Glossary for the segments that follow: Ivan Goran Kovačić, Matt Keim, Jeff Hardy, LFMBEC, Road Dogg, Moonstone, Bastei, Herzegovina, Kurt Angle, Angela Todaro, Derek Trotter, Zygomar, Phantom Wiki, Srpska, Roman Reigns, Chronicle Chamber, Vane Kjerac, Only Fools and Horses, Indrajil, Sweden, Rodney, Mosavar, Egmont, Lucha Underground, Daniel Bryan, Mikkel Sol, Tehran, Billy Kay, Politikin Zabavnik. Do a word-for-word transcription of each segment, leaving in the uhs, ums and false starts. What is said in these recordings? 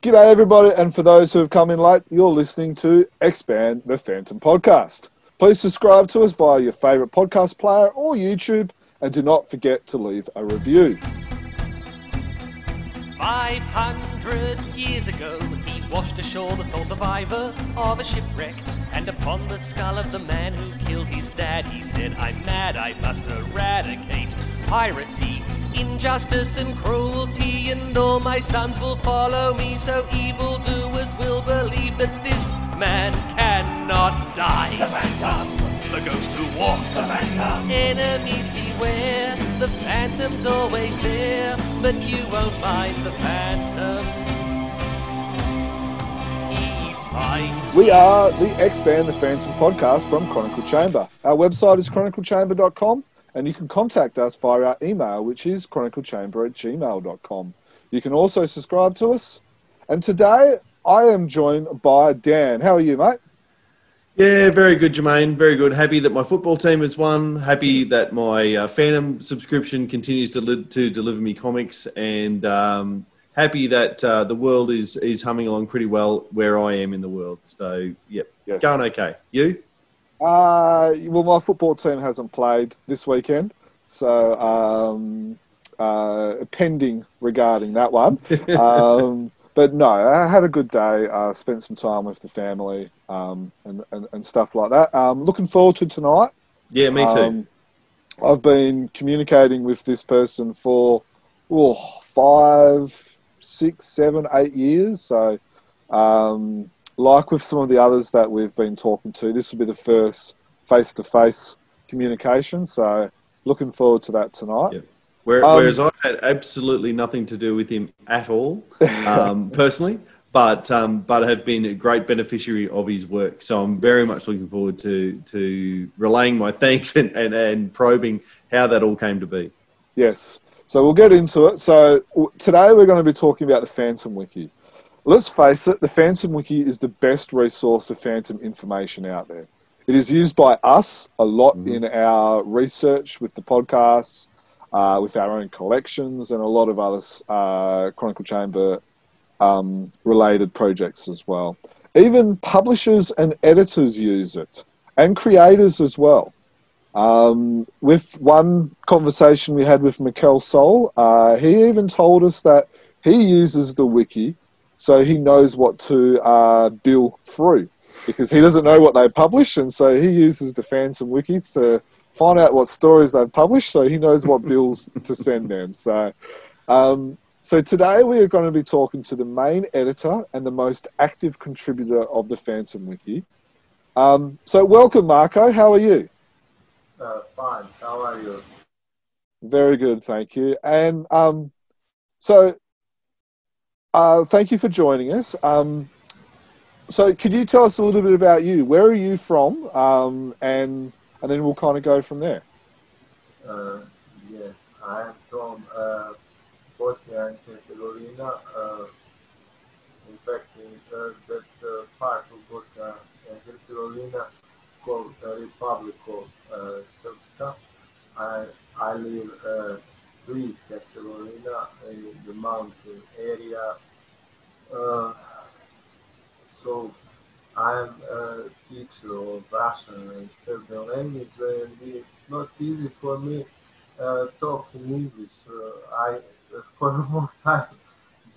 G'day everybody, and for those who have come in late, you're listening to Expand The Phantom Podcast. Please subscribe to us via your favourite podcast player or YouTube, and do not forget to leave a review. five hundred years ago, he washed ashore the sole survivor of a shipwreck, and upon the skull of the man who killed his dad, he said, "I'm mad, I must eradicate piracy, injustice and cruelty, and all my sons will follow me, so evildoers will believe that this man cannot die. The Phantom, the ghost who walks, the Phantom, enemies beware, the Phantom's always there, but you won't find the Phantom, he finds you." We are the Expand The Phantom Podcast from Chronicle Chamber. Our website is chronicle chamber dot com. And you can contact us via our email, which is chroniclechamber at gmail dot com. You can also subscribe to us. And today, I am joined by Dan. How are you, mate? Yeah, very good, Jermaine. Very good. Happy that my football team has won. Happy that my uh, Phantom subscription continues to, li- to deliver me comics. And um, happy that uh, the world is, is humming along pretty well where I am in the world. So, yep, yes. Going okay. You? Uh, well, my football team hasn't played this weekend, so um, uh, pending regarding that one. um, but no, I had a good day, uh, spent some time with the family um, and, and, and stuff like that. Um, looking forward to tonight. Yeah, me too. Um, I've been communicating with this person for oh, five, six, seven, eight years, so... Um, Like with some of the others that we've been talking to, this will be the first face-to-face communication. So looking forward to that tonight. Yeah. Where, um, whereas I've had absolutely nothing to do with him at all, um, personally, but um, but have been a great beneficiary of his work. So I'm very much looking forward to to relaying my thanks and, and, and probing how that all came to be. Yes. So we'll get into it. So today we're going to be talking about the Phantom Wiki. Let's face it, the Phantom Wiki is the best resource of Phantom information out there. It is used by us a lot mm-hmm. in our research with the podcasts, uh, with our own collections, and a lot of other uh, Chronicle Chamber um, related projects as well. Even publishers and editors use it, and creators as well. Um, with one conversation we had with Mikkel Sol, uh, he even told us that he uses the wiki so he knows what to uh, bill Frew, because he doesn't know what they publish, and so he uses the Phantom Wiki to find out what stories they've published, so he knows what bills to send them. So um, so today we are going to be talking to the main editor and the most active contributor of the Phantom Wiki. Um, so welcome, Marco. How are you? Uh, fine. How are you? Very good, thank you. And um, so... Uh, thank you for joining us. Um, so could you tell us a little bit about you? Where are you from? Um, and and then we'll kind of go from there. Uh, yes, I'm from uh, Bosnia and Herzegovina. Uh, in fact, uh, that's a uh, part of Bosnia and Herzegovina called the Republic of uh, Srpska. I, I live uh, East Herzegovina in the mountain area. Uh, so I'm a teacher of Russian and Serbian language, and it's not easy for me uh, talk in English. Uh, I uh, for a long time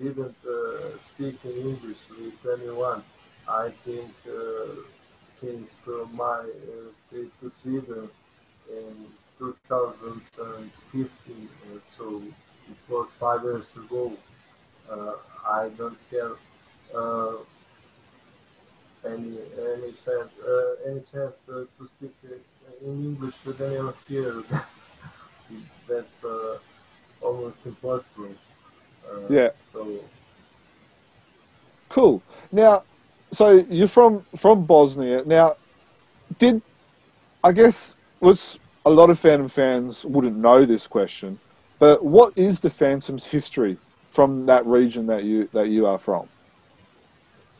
didn't uh, speak in English with anyone. I think uh, since uh, my uh, trip to Sweden in two thousand fifteen, so it was five years ago, uh, I don't have uh, any any chance, uh, any chance to, to speak in English with anyone here. That's uh, almost impossible. Uh, yeah. So. Cool. Now, so you're from, from Bosnia. Now, did, I guess, was... A lot of Phantom fans wouldn't know this question, but what is the Phantom's history from that region that you that you are from?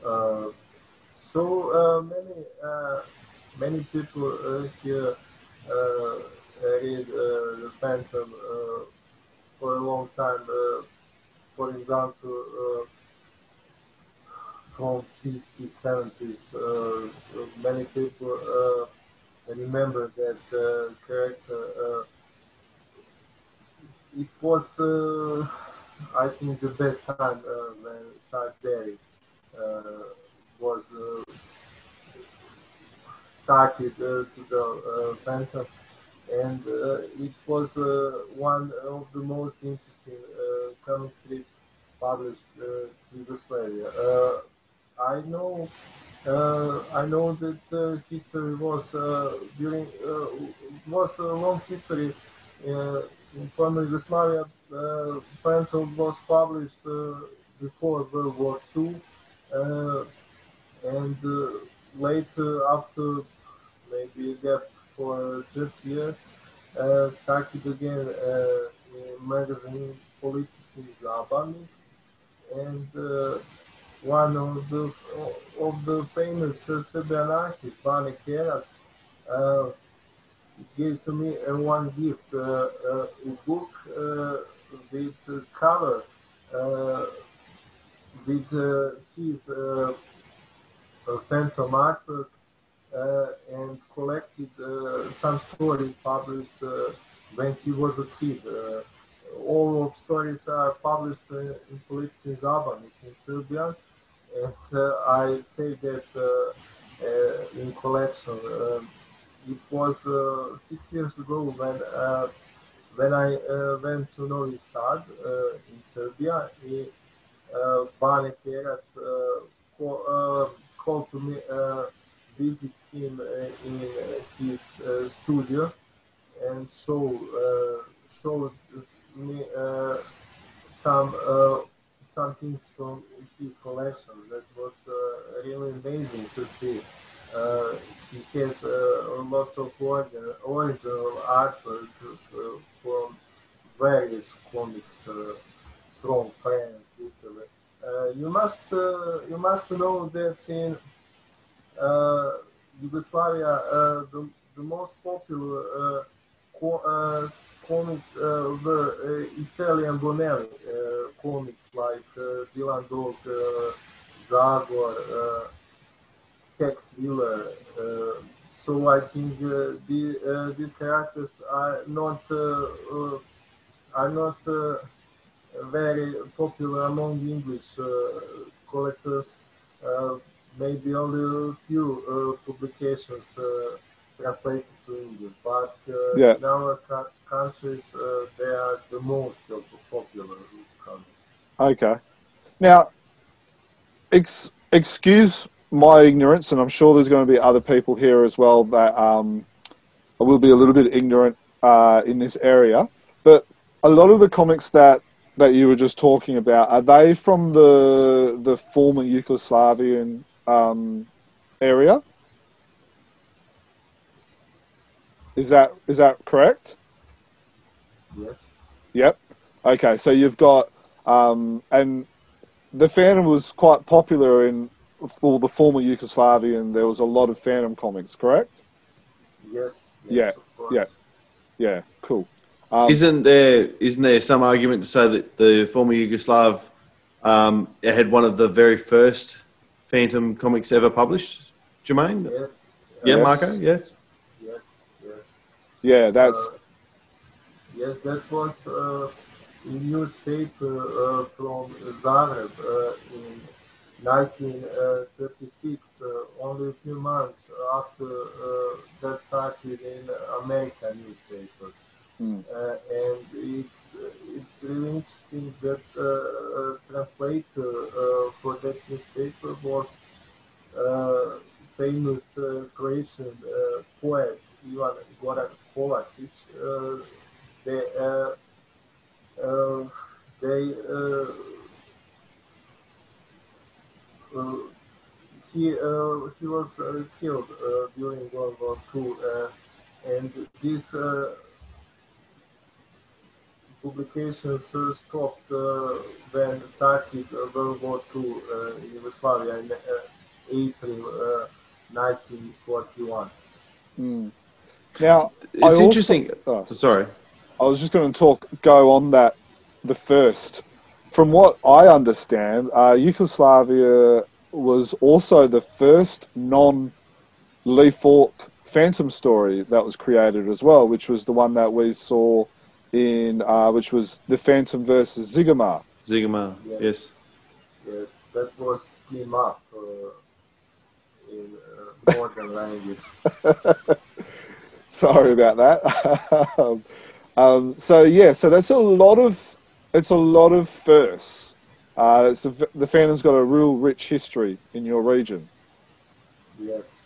Uh, so uh, many uh, many people uh, here uh, read uh, the Phantom uh, for a long time. Uh, for example, of sixties, seventies, uh, many people uh, remember that uh, character. Uh, it was, uh, I think, the best time uh, when Sarkberry uh, was uh, started uh, to the uh, Phantom, and uh, it was uh, one of the most interesting uh, comic strips published uh, in Australia. Uh, I know, uh, I know that uh, history was uh, during uh, was a long history uh, in former Yugoslavia. Uh, Phantom was published uh, before World War Two, uh, and uh, later, after maybe a gap for thirty years, uh, started again uh, in magazine Politikin Zabavnik. And uh, one of the of the famous uh, Serbian artists, Vane Kjerac, uh, gave to me uh, one gift, uh, uh, a book uh, with uh, cover uh, with uh, his uh, uh, Phantom artwork uh, and collected uh, some stories published uh, when he was a kid. Uh, All of stories are published in, in Politikin Zabavnik in Serbian, and uh, I say that uh, uh, in collection. Uh, it was uh, six years ago when uh, when I uh, went to Novi Sad uh, in Serbia. Bane Perat called to me uh, visit him uh, in his uh, studio and show uh, showed. Me uh, some uh, some things from his collection that was uh, really amazing to see. Uh, he has uh, a lot of order, original artwork uh, from various comics uh, from France, Italy. Uh, you must uh, you must know that in uh, Yugoslavia uh, the the most popular. Uh, co uh, Comics uh, were uh, Italian Bonelli uh, comics like uh, Dylan Dog, uh, Zagor, uh, Tex Willer. Uh, so I think uh, the, uh, these characters are not uh, uh, are not uh, very popular among English uh, collectors. Uh, maybe only a few uh, publications uh, translated to English, but uh, yeah. Now I countries, uh, they are the most popular countries. Okay. Now, ex excuse my ignorance, and I'm sure there's going to be other people here as well that um, will be a little bit ignorant uh, in this area, but a lot of the comics that, that you were just talking about, are they from the, the former Yugoslavian um, area? Is that, is that correct? Yes. Yep. Okay, so you've got, um, and the Phantom was quite popular in all the former Yugoslavia, and there was a lot of Phantom comics, correct? Yes. yes yeah. Yeah. Yeah. Cool. Um, isn't there? Isn't there some argument to say that the former Yugoslav um, had one of the very first Phantom comics ever published? Jermaine? Yeah. Yeah, yes. Marco. Yes. Yes. Yes. Yeah, that's. Uh, Yes, that was uh, a newspaper uh, from Zagreb uh, in nineteen thirty-six, uh, only a few months after uh, that started in American newspapers. Mm. Uh, and it's, it's really interesting that uh, a translator uh, for that newspaper was uh, famous uh, Croatian uh, poet Ivan Goran Kovačić. Uh, They, uh, uh, they, uh, uh, he, uh, he was uh, killed uh, during World War Two, uh, and these uh, publications uh, stopped uh, when started World War Two uh, in Yugoslavia in uh, April uh, nineteen forty-one. Mm. Now, it's also interesting. Oh, sorry. I was just going to talk, go on that, the first. From what I understand, uh, Yugoslavia was also the first non-Lee Falk Phantom story that was created as well, which was the one that we saw in, uh, which was the Phantom versus Zygomar. Zygomar, yes. yes. Yes, that was team up uh, in uh, modern language. Sorry about that. um, um, so yeah, so that's a lot of, it's a lot of firsts. Uh, it's a, the Phantom's got a real rich history in your region. Yes.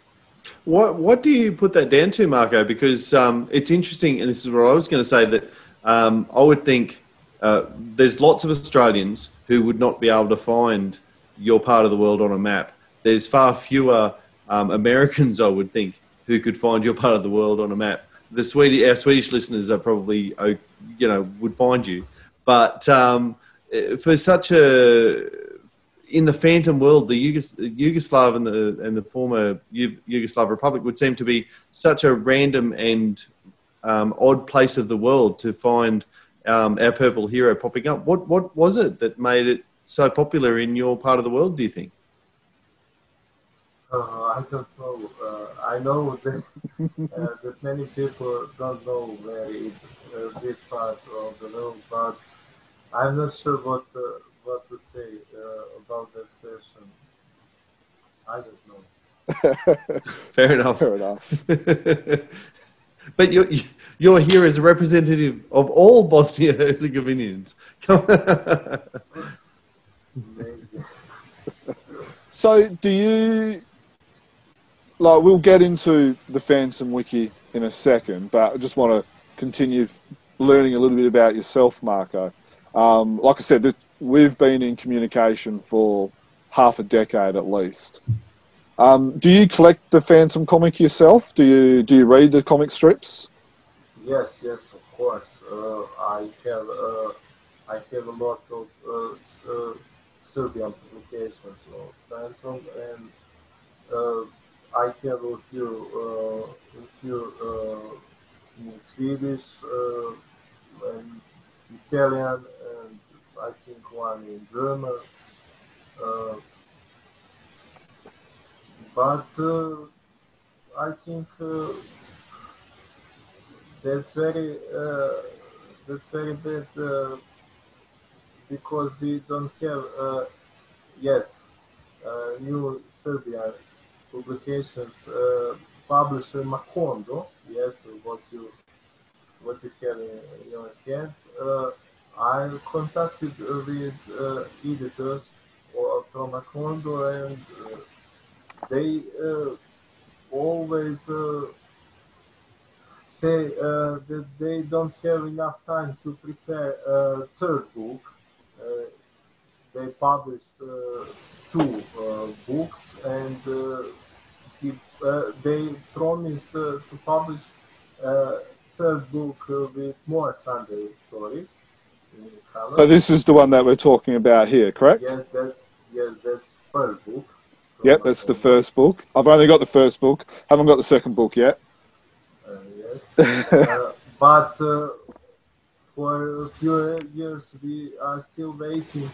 What What do you put that down to, Marco? Because um, it's interesting, and this is what I was going to say, that um, I would think uh, there's lots of Australians who would not be able to find your part of the world on a map. There's far fewer um, Americans, I would think, who could find your part of the world on a map. The Swedish, our Swedish listeners are probably, you know, would find you. But um, for such a, in the Phantom world, the Yugos Yugoslav and the, and the former Yug Yugoslav Republic would seem to be such a random and um, odd place of the world to find Um, our purple hero popping up. What what was it that made it so popular in your part of the world, do you think? Uh, I don't know. Uh, I know that, uh, that many people don't know where is uh, this part of the world, but I'm not sure what uh, what to say uh, about that person. I don't know. Fair enough. Fair enough. But you're, you're here as a representative of all Bosnia-Herzegovinians. So do you, like, we'll get into the Phantom Wiki in a second, but I just want to continue learning a little bit about yourself, Marco. Um, like I said, we've been in communication for half a decade at least. Um, do you collect the Phantom comic yourself? Do you do you read the comic strips? Yes, yes, of course. Uh, I have uh, I have a lot of uh, uh, Serbian publications of Phantom, and uh, I have a few uh, a few uh, in Swedish, uh, and Italian, and I think one in German. Uh, But uh, I think uh, that's very uh, that's very bad uh, because we don't have uh, yes uh, new Serbian publications uh, published in Makondo. Yes, what you what you have in your hands. Uh, I contacted with uh, editors or from Makondo and. Uh, They uh, always uh, say uh, that they don't have enough time to prepare a third book. Uh, they published uh, two uh, books, and uh, he, uh, they promised uh, to publish a third book uh, with more Sunday stories. In so this is the one that we're talking about here, correct? Yes, that, yes, that's first book. Yep, that's the first book. I've only got the first book. Haven't got the second book yet. Uh, yes. uh, but uh, for a few years, we are still waiting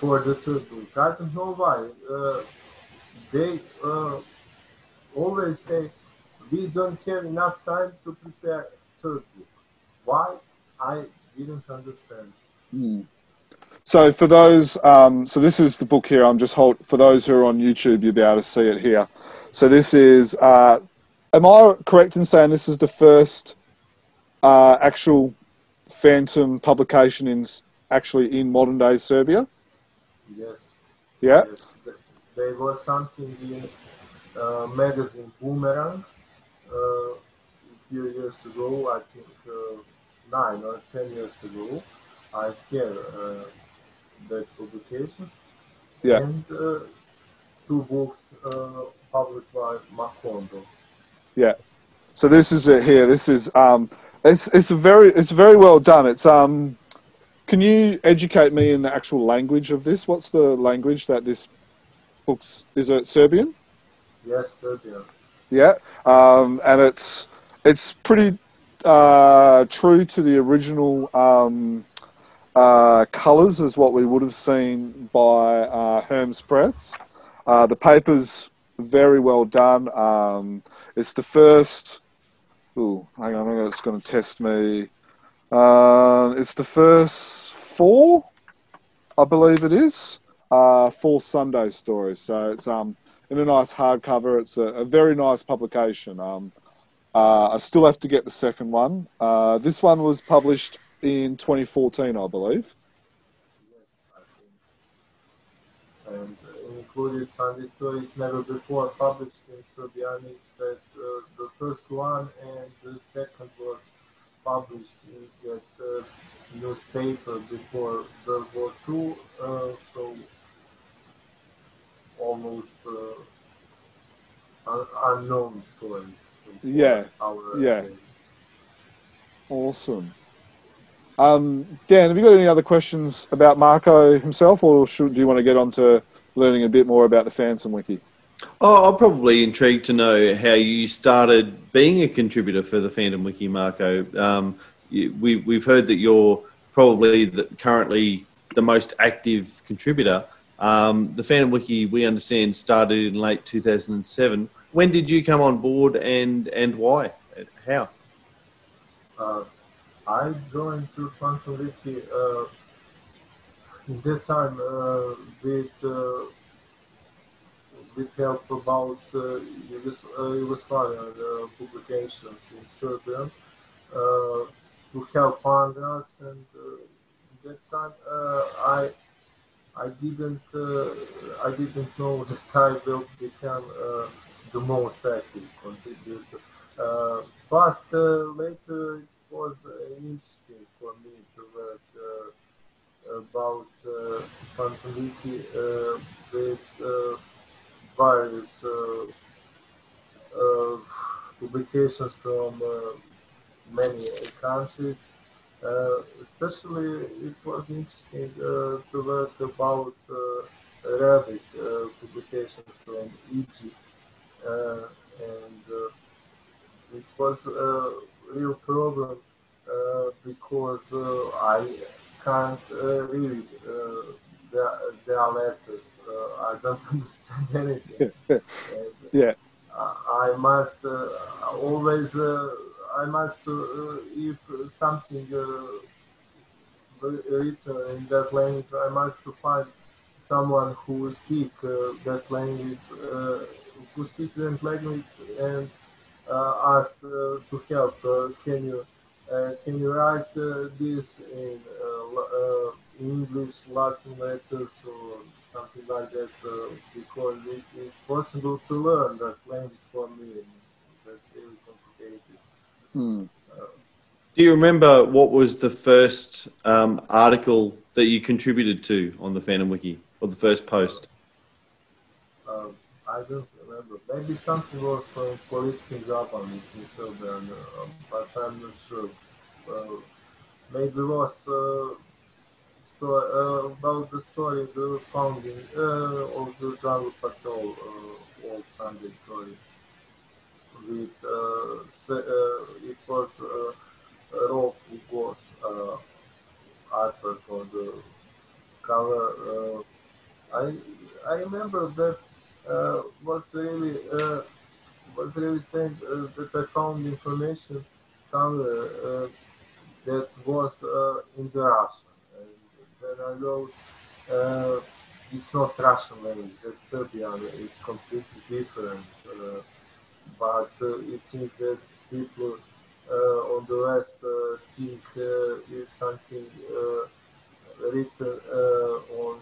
for the third book. I don't know why. Uh, they uh, always say, we don't have enough time to prepare third book. Why? I didn't understand. Mm. So for those, um, so this is the book here. I'm just hold for those who are on YouTube, you'll be able to see it here. So this is, uh, am I correct in saying this is the first uh, actual Phantom publication in actually in modern day Serbia? Yes. Yeah. Yes. There was something in uh, magazine Boomerang uh, a few years ago. I think uh, nine or ten years ago. I hear. Uh, that publications, yeah. and uh, two books uh, published by Makondo. Yeah, so this is it here. This is um, it's it's a very it's very well done. It's um, can you educate me in the actual language of this? What's the language that this book's is it Serbian? Yes, Serbian. Yeah, um, and it's it's pretty uh, true to the original. Um, Uh, colours is what we would have seen by uh, Herm's Press. Uh, the paper's very well done. Um, it's the first... Ooh, hang on, it's going to test me. Uh, it's the first four, I believe it is, uh, four Sunday stories. So it's um, in a nice hardcover. It's a, a very nice publication. Um, uh, I still have to get the second one. Uh, this one was published in twenty fourteen, I believe. And included Sunday stories never before published in Sovianic, that uh, the first one and the second was published in that uh, newspaper before World War Two, uh, so almost uh, un unknown stories. Yeah, our yeah. Days. Awesome. Um, Dan, have you got any other questions about Marco himself, or should, do you want to get on to learning a bit more about the Phantom Wiki? Oh, I'm probably intrigued to know how you started being a contributor for the Phantom Wiki, Marco. Um, you, we, we've heard that you're probably the, currently the most active contributor. Um, the Phantom Wiki, we understand, started in late two thousand seven. When did you come on board, and, and why? How? Uh, I joined the Phantom Wiki uh, in that time uh, with, uh, with help about uh, Yugos uh, Yugoslavian uh, publications in Serbia uh, to help Andreas, and uh, that time uh, I I didn't uh, I didn't know that I will become uh, the most active contributor, uh, but uh, later. Was uh, interesting for me to work uh, about uh, Phantom Wiki uh, with uh, various uh, uh, publications from uh, many countries. Uh, especially it was interesting uh, to work about uh, Arabic uh, publications from Egypt, uh, and uh, it was uh, real problem uh, because uh, I can't uh, read uh, their, their letters. Uh, I don't understand anything. And yeah. I, I must uh, always. Uh, I must uh, if something uh, written in that language, I must to find someone who speak uh, that language, uh, who speaks that language, and. Uh, asked uh, to help. Uh, can you uh, can you write uh, this in uh, uh, English, Latin letters, or something like that? Uh, because it is possible to learn that language for me. That's really complicated. Hmm. Uh, Do you remember what was the first um, article that you contributed to on the Phantom Wiki, or the first post? Uh, uh, I don't remember. Maybe something was from Politikin Zabavnik in Serbia, but I'm not sure. Uh, maybe it was uh, story, uh, about the story of the founding uh, of the Jungle Patrol, uh, old Sunday story. With, uh, se uh, it was uh, Rolf Ugo's uh, artwork on the cover. Uh, I, I remember that. Uh, was really uh, was really strange uh, that I found information somewhere uh, that was uh, in the Russian, and then I wrote uh, it's not Russian language, that's Serbian, it's completely different, uh, but uh, it seems that people uh, on the West uh, think uh, is something uh, written uh, on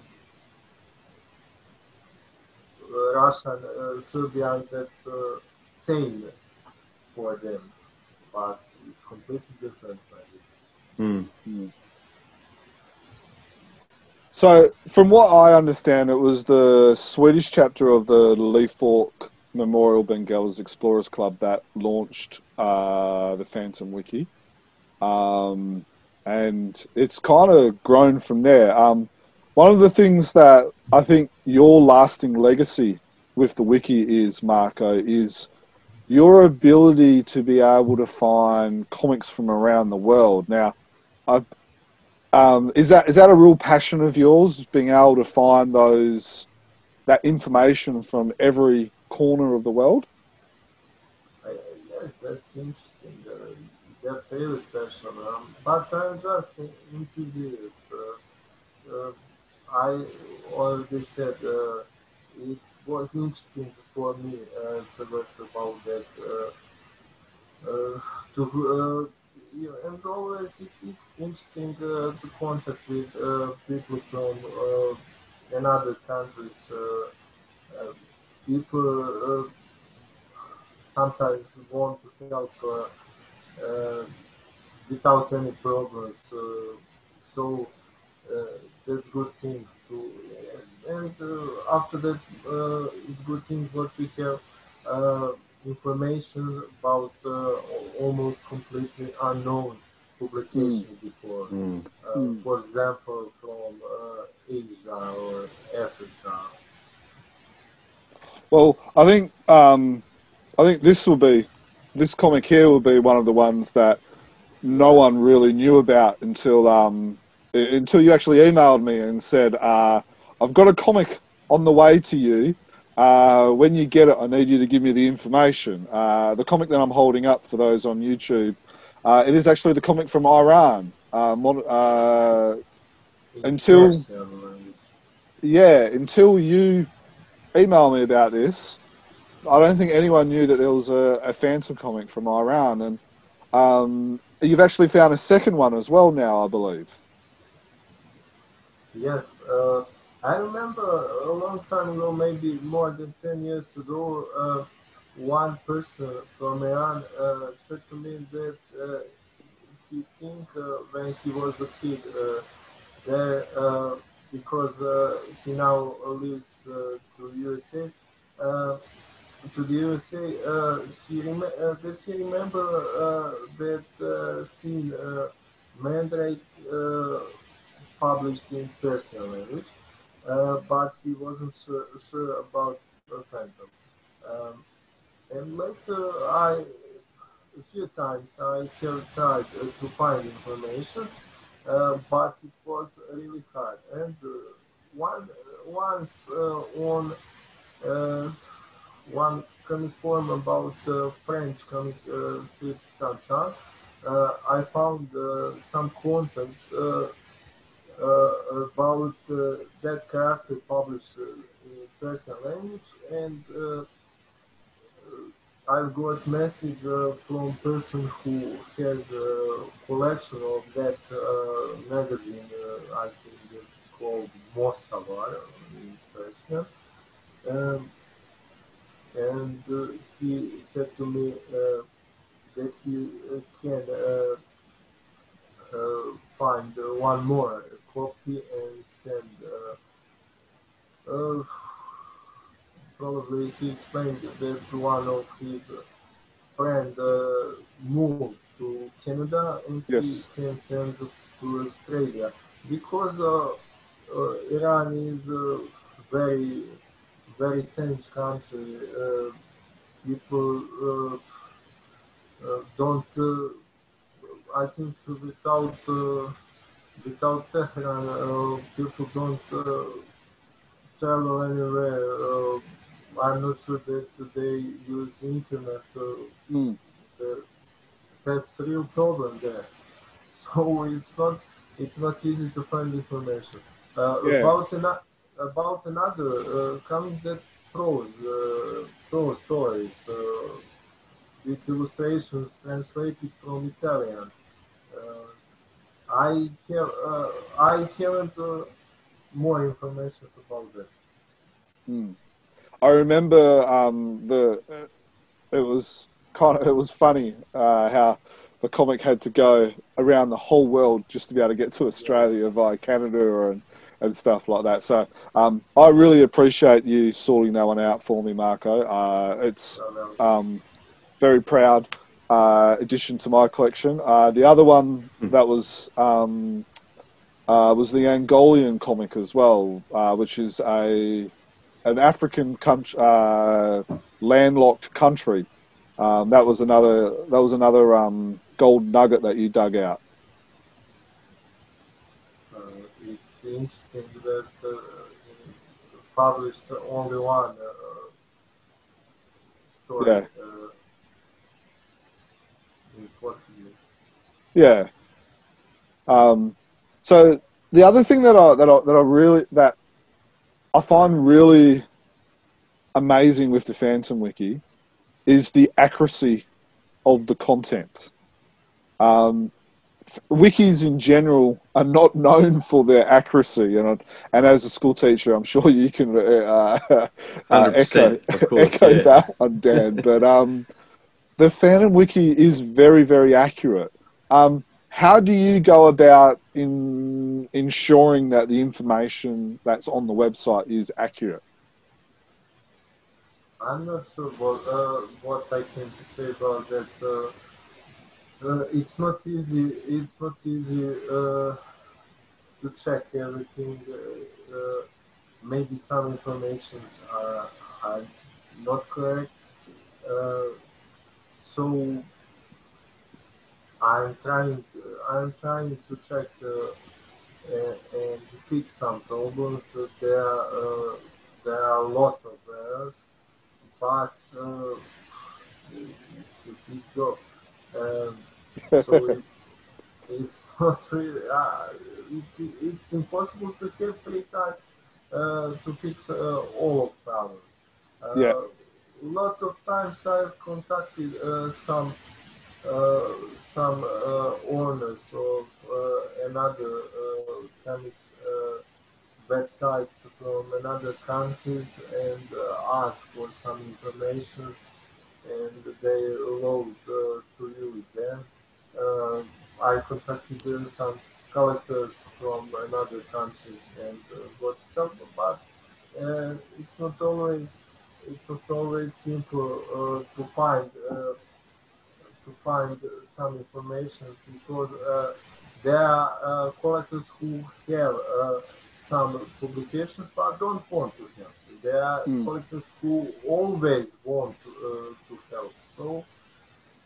Russian, uh, Serbian, that's uh, same for them, but it's completely different language. Mm. Mm. So, from what I understand, it was the Swedish chapter of the Lee Falk Memorial Bengalas Explorers Club that launched uh, the Phantom Wiki, um, and it's kind of grown from there. Um, One of the things that I think your lasting legacy with the wiki is, Marco, is your ability to be able to find comics from around the world. Now, I, um, is that is that a real passion of yours, being able to find those that information from every corner of the world? I, I, yes, that's interesting. Uh, that's a really question. Um, but I'm just an enthusiast. Uh, uh, I already said uh, it was interesting for me uh, to learn about that. Uh, uh, to, uh, yeah, and always it's interesting uh, to contact with uh, people from uh, in other countries, uh, uh, people uh, sometimes want to help uh, uh, without any problems. Uh, so uh, that's good thing. To, uh, and uh, after that, uh, it's good thing what we have uh, information about uh, almost completely unknown publication mm. before. Mm. Uh, mm. For example, from uh, Asia or Africa. Well, I think um, I think this will be this comic here will be one of the ones that no one really knew about until um, until you actually emailed me and said, uh, "I've got a comic on the way to you. Uh, when you get it, I need you to give me the information." Uh, the comic that I'm holding up for those on YouTube. Uh, it is actually the comic from Iran. Uh, mod- uh, until, yeah, until you email me about this, I don't think anyone knew that there was a, a Phantom comic from Iran. And um, you've actually found a second one as well now, I believe. Yes. Uh, I remember a long time ago, maybe more than ten years ago, uh, one person from Iran uh, said to me that uh, he think uh, when he was a kid uh, there, uh, because uh, he now lives uh, to U S A, uh, to the U S A, uh, he rem- uh, that he remember uh, that uh, scene uh, Mandrake uh, published in Persian language, uh, but he wasn't sure, sure about uh, Phantom. Um, And later, I, a few times, I have tried uh, to find information, uh, but it was really hard. And uh, one, once uh, on uh, one comic forum about uh, French comic uh, strip Tantan, uh, I found uh, some contents uh, uh, about uh, that character published uh, in Persian language, and uh, I've got message uh, from person who has a collection of that uh, magazine, uh, I think it's called Mosavar in Persian. Um, and uh, he said to me uh, that he uh, can uh, uh, find uh, one more copy and send uh, uh, probably he explained that one of his friends uh, moved to Canada and yes. he can send to Australia because uh, uh, Iran is a very, very strange country. Uh, people uh, uh, don't, uh, I think, without uh, without Tehran, uh, people don't uh, travel anywhere. Uh, I'm not sure that they use internet. Uh, mm. uh, that's a real problem there. So it's not it's not easy to find information. Uh, yeah. About an, about another uh, comics that prose uh, prose stories uh, with illustrations translated from Italian. Uh, I have uh, I haven't uh, more information about that. Mm. I remember um, the it was kind of it was funny uh, how the comic had to go around the whole world just to be able to get to Australia via Canada or, and and stuff like that. So um, I really appreciate you sorting that one out for me, Marco. Uh, it's um, very proud uh, addition to my collection. Uh, the other one that was um, uh, was the Angolan comic as well, uh, which is a an African country, uh, landlocked country. Um, that was another. That was another um, gold nugget that you dug out. Uh, it's interesting that uh, published only one uh, story yeah. uh, in Portuguese. Yeah. Um, so the other thing that I that I, that I really that I find really amazing with the Phantom Wiki is the accuracy of the content. Um, wikis in general are not known for their accuracy, and and as a school teacher, I'm sure you can uh, uh, echo course, echo yeah. that one, Dan. But um, the Phantom Wiki is very, very accurate. Um, how do you go about in ensuring that the information that's on the website is accurate? I'm not sure what, uh, what I can say about that. Uh, Uh, it's not easy. It's not easy uh, to check everything. Uh, uh, maybe some informations are, are not correct. Uh, so I'm trying. I'm trying to check uh, and, and to fix some problems. There, uh, there are a lot of errors, but uh, it's a big job. Um, so it's, it's not really, uh, it, it's impossible to calculate that, uh, to fix uh, all of problems. Uh, yeah. A lot of times I've contacted uh, some uh, some uh, owners of uh, another uh, comics uh, websites from another countries and uh, asked for some information. And they allowed uh, to use them. Uh, I contacted uh, some collectors from another countries and uh, got help, but uh, it's not always it's not always simple uh, to find uh, to find some information because uh, there are uh, collectors who have uh, some publications but don't want to have. There are mm. collectors who always want to, uh, to help. So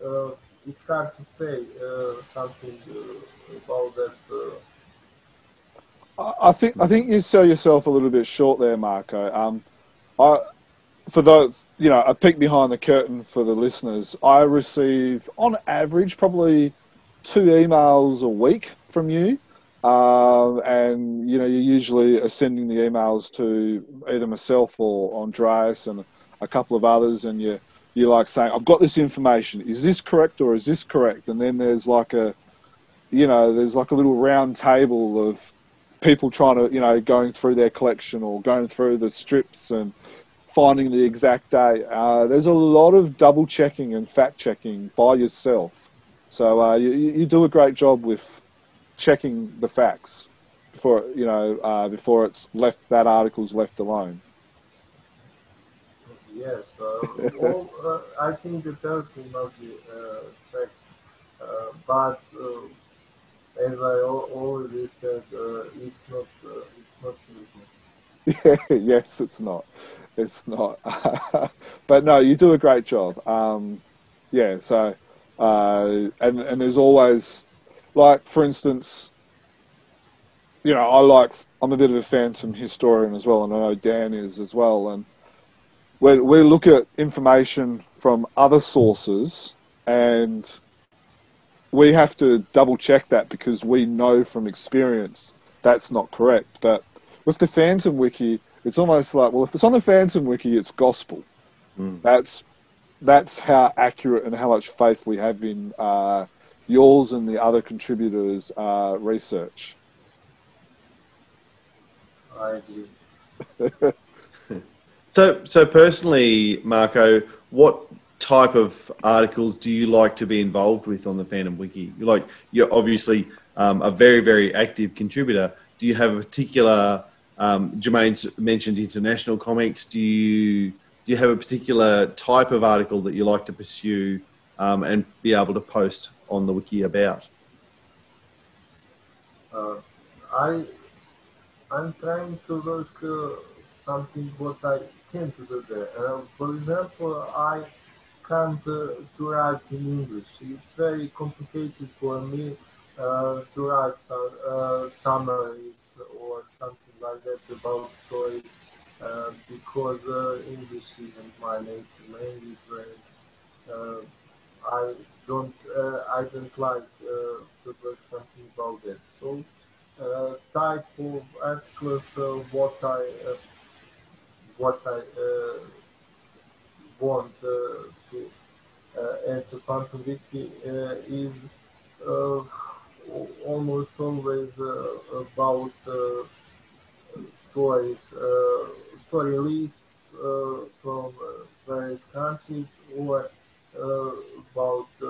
uh, it's hard to say uh, something uh, about that. Uh... I think I think you sell yourself a little bit short there, Marco. Um, I for those you know a peek behind the curtain for the listeners. I receive on average probably two emails a week from you. Um, and, you know, you usually are sending the emails to either myself or Andreas and a couple of others. And you, you're like saying, I've got this information. Is this correct or is this correct? And then there's like a, you know, there's like a little round table of people trying to, you know, going through their collection or going through the strips and finding the exact date. Uh, there's a lot of double checking and fact checking by yourself. So uh, you, you do a great job with checking the facts before you know uh, before it's left that article's left alone. Yes, uh, all, uh, I think the everything must be uh, checked. Uh, but uh, as I already said, uh, it's not uh, it's not simple. Yeah, yes, it's not. It's not. But no, you do a great job. Um, yeah. So uh, and and there's always. Like, for instance, you know, I like, I'm a bit of a Phantom historian as well, and I know Dan is as well. And we we look at information from other sources, and we have to double check that because we know from experience that's not correct. But with the Phantom Wiki, it's almost like, well, if it's on the Phantom Wiki, it's gospel. Mm. That's that's how accurate and how much faith we have in. Uh, yours and the other contributors' uh, research. I agree. so, so personally, Marco, what type of articles do you like to be involved with on the Phantom Wiki? You're like, you're obviously um, a very, very active contributor. Do you have a particular, um, Jermaine's mentioned international comics, do you, do you have a particular type of article that you like to pursue um, and be able to post on the wiki about? Uh, I, I'm trying to work uh, something what I can to do there. Uh, for example, I can't uh, to write in English. It's very complicated for me uh, to write some uh, summaries or something like that about stories uh, because uh, in this season my name mainly trained. Uh, I don't, uh, I don't like uh, to talk something about that. So uh, type of articles, uh, what I, uh, what I uh, want uh, to uh, add to Phantom Wiki uh, is uh, almost always uh, about uh, stories, uh, story lists uh, from uh, various countries, or uh, about uh,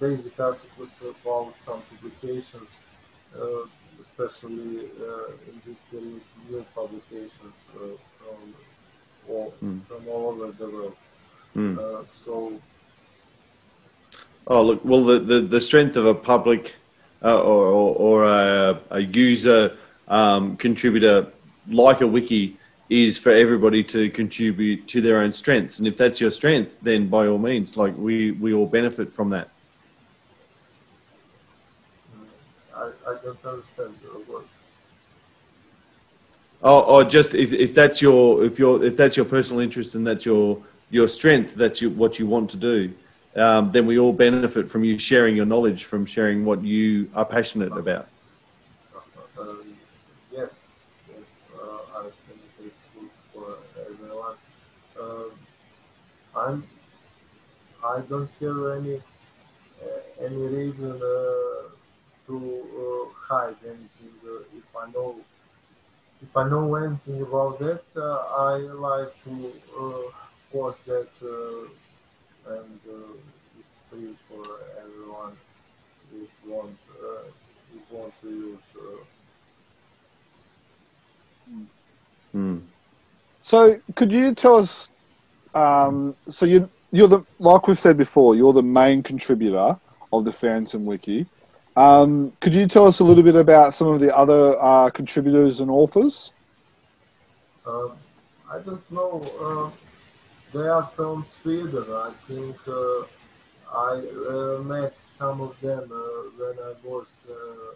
basic articles about some publications, uh, especially uh, in this period, new publications uh, from, all, mm. from all over the world. Mm. Uh, so, oh look, well the, the, the strength of a public Uh, or, or, or a, a user um, contributor like a wiki is for everybody to contribute to their own strengths, and if that's your strength, then by all means, like we we all benefit from that. I, I don't understand the word. Oh, or just if if that's your if your if that's your personal interest and that's your your strength, that's your, what you want to do. Um, then we all benefit from you sharing your knowledge, from sharing what you are passionate about. Uh, uh, yes, yes, uh, I think it's good for everyone. Uh, I'm, I don't hear any uh, any reason uh, to uh, hide anything. Uh, if I know, if I know anything about that, uh, I like to uh, post that. Uh, And uh, it's free for everyone who want, uh, who want to use. Uh... Mm. So, could you tell us? Um, so you you're the, like we've said before, you're the main contributor of the Phantom Wiki. Um, could you tell us a little bit about some of the other uh, contributors and authors? Uh, I don't know. Uh... They are from Sweden. I think uh, I uh, met some of them uh, when I was uh,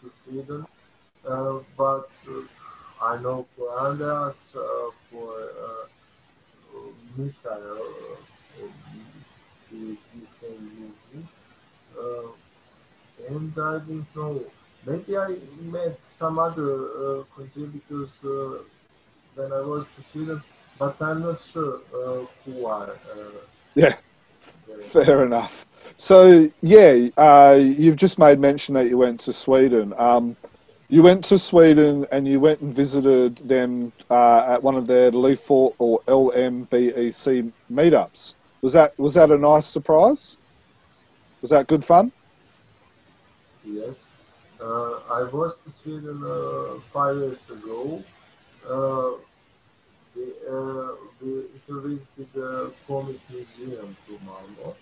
to Sweden. Uh, but uh, I know for Andreas, uh, for uh, Mikkel, who is U K, and I don't know. Maybe I met some other uh, contributors uh, when I was to Sweden. But I'm not sure uh, who are. Uh, yeah, fair enough. So, yeah, uh, you've just made mention that you went to Sweden. Um, you went to Sweden and you went and visited them uh, at one of their Lee Falk or L F M B E C meetups. Was that, was that a nice surprise? Was that good fun? Yes. Uh, I was to Sweden uh, five years ago. Uh, We, uh, we visited the Comic Museum to Malmo, uh,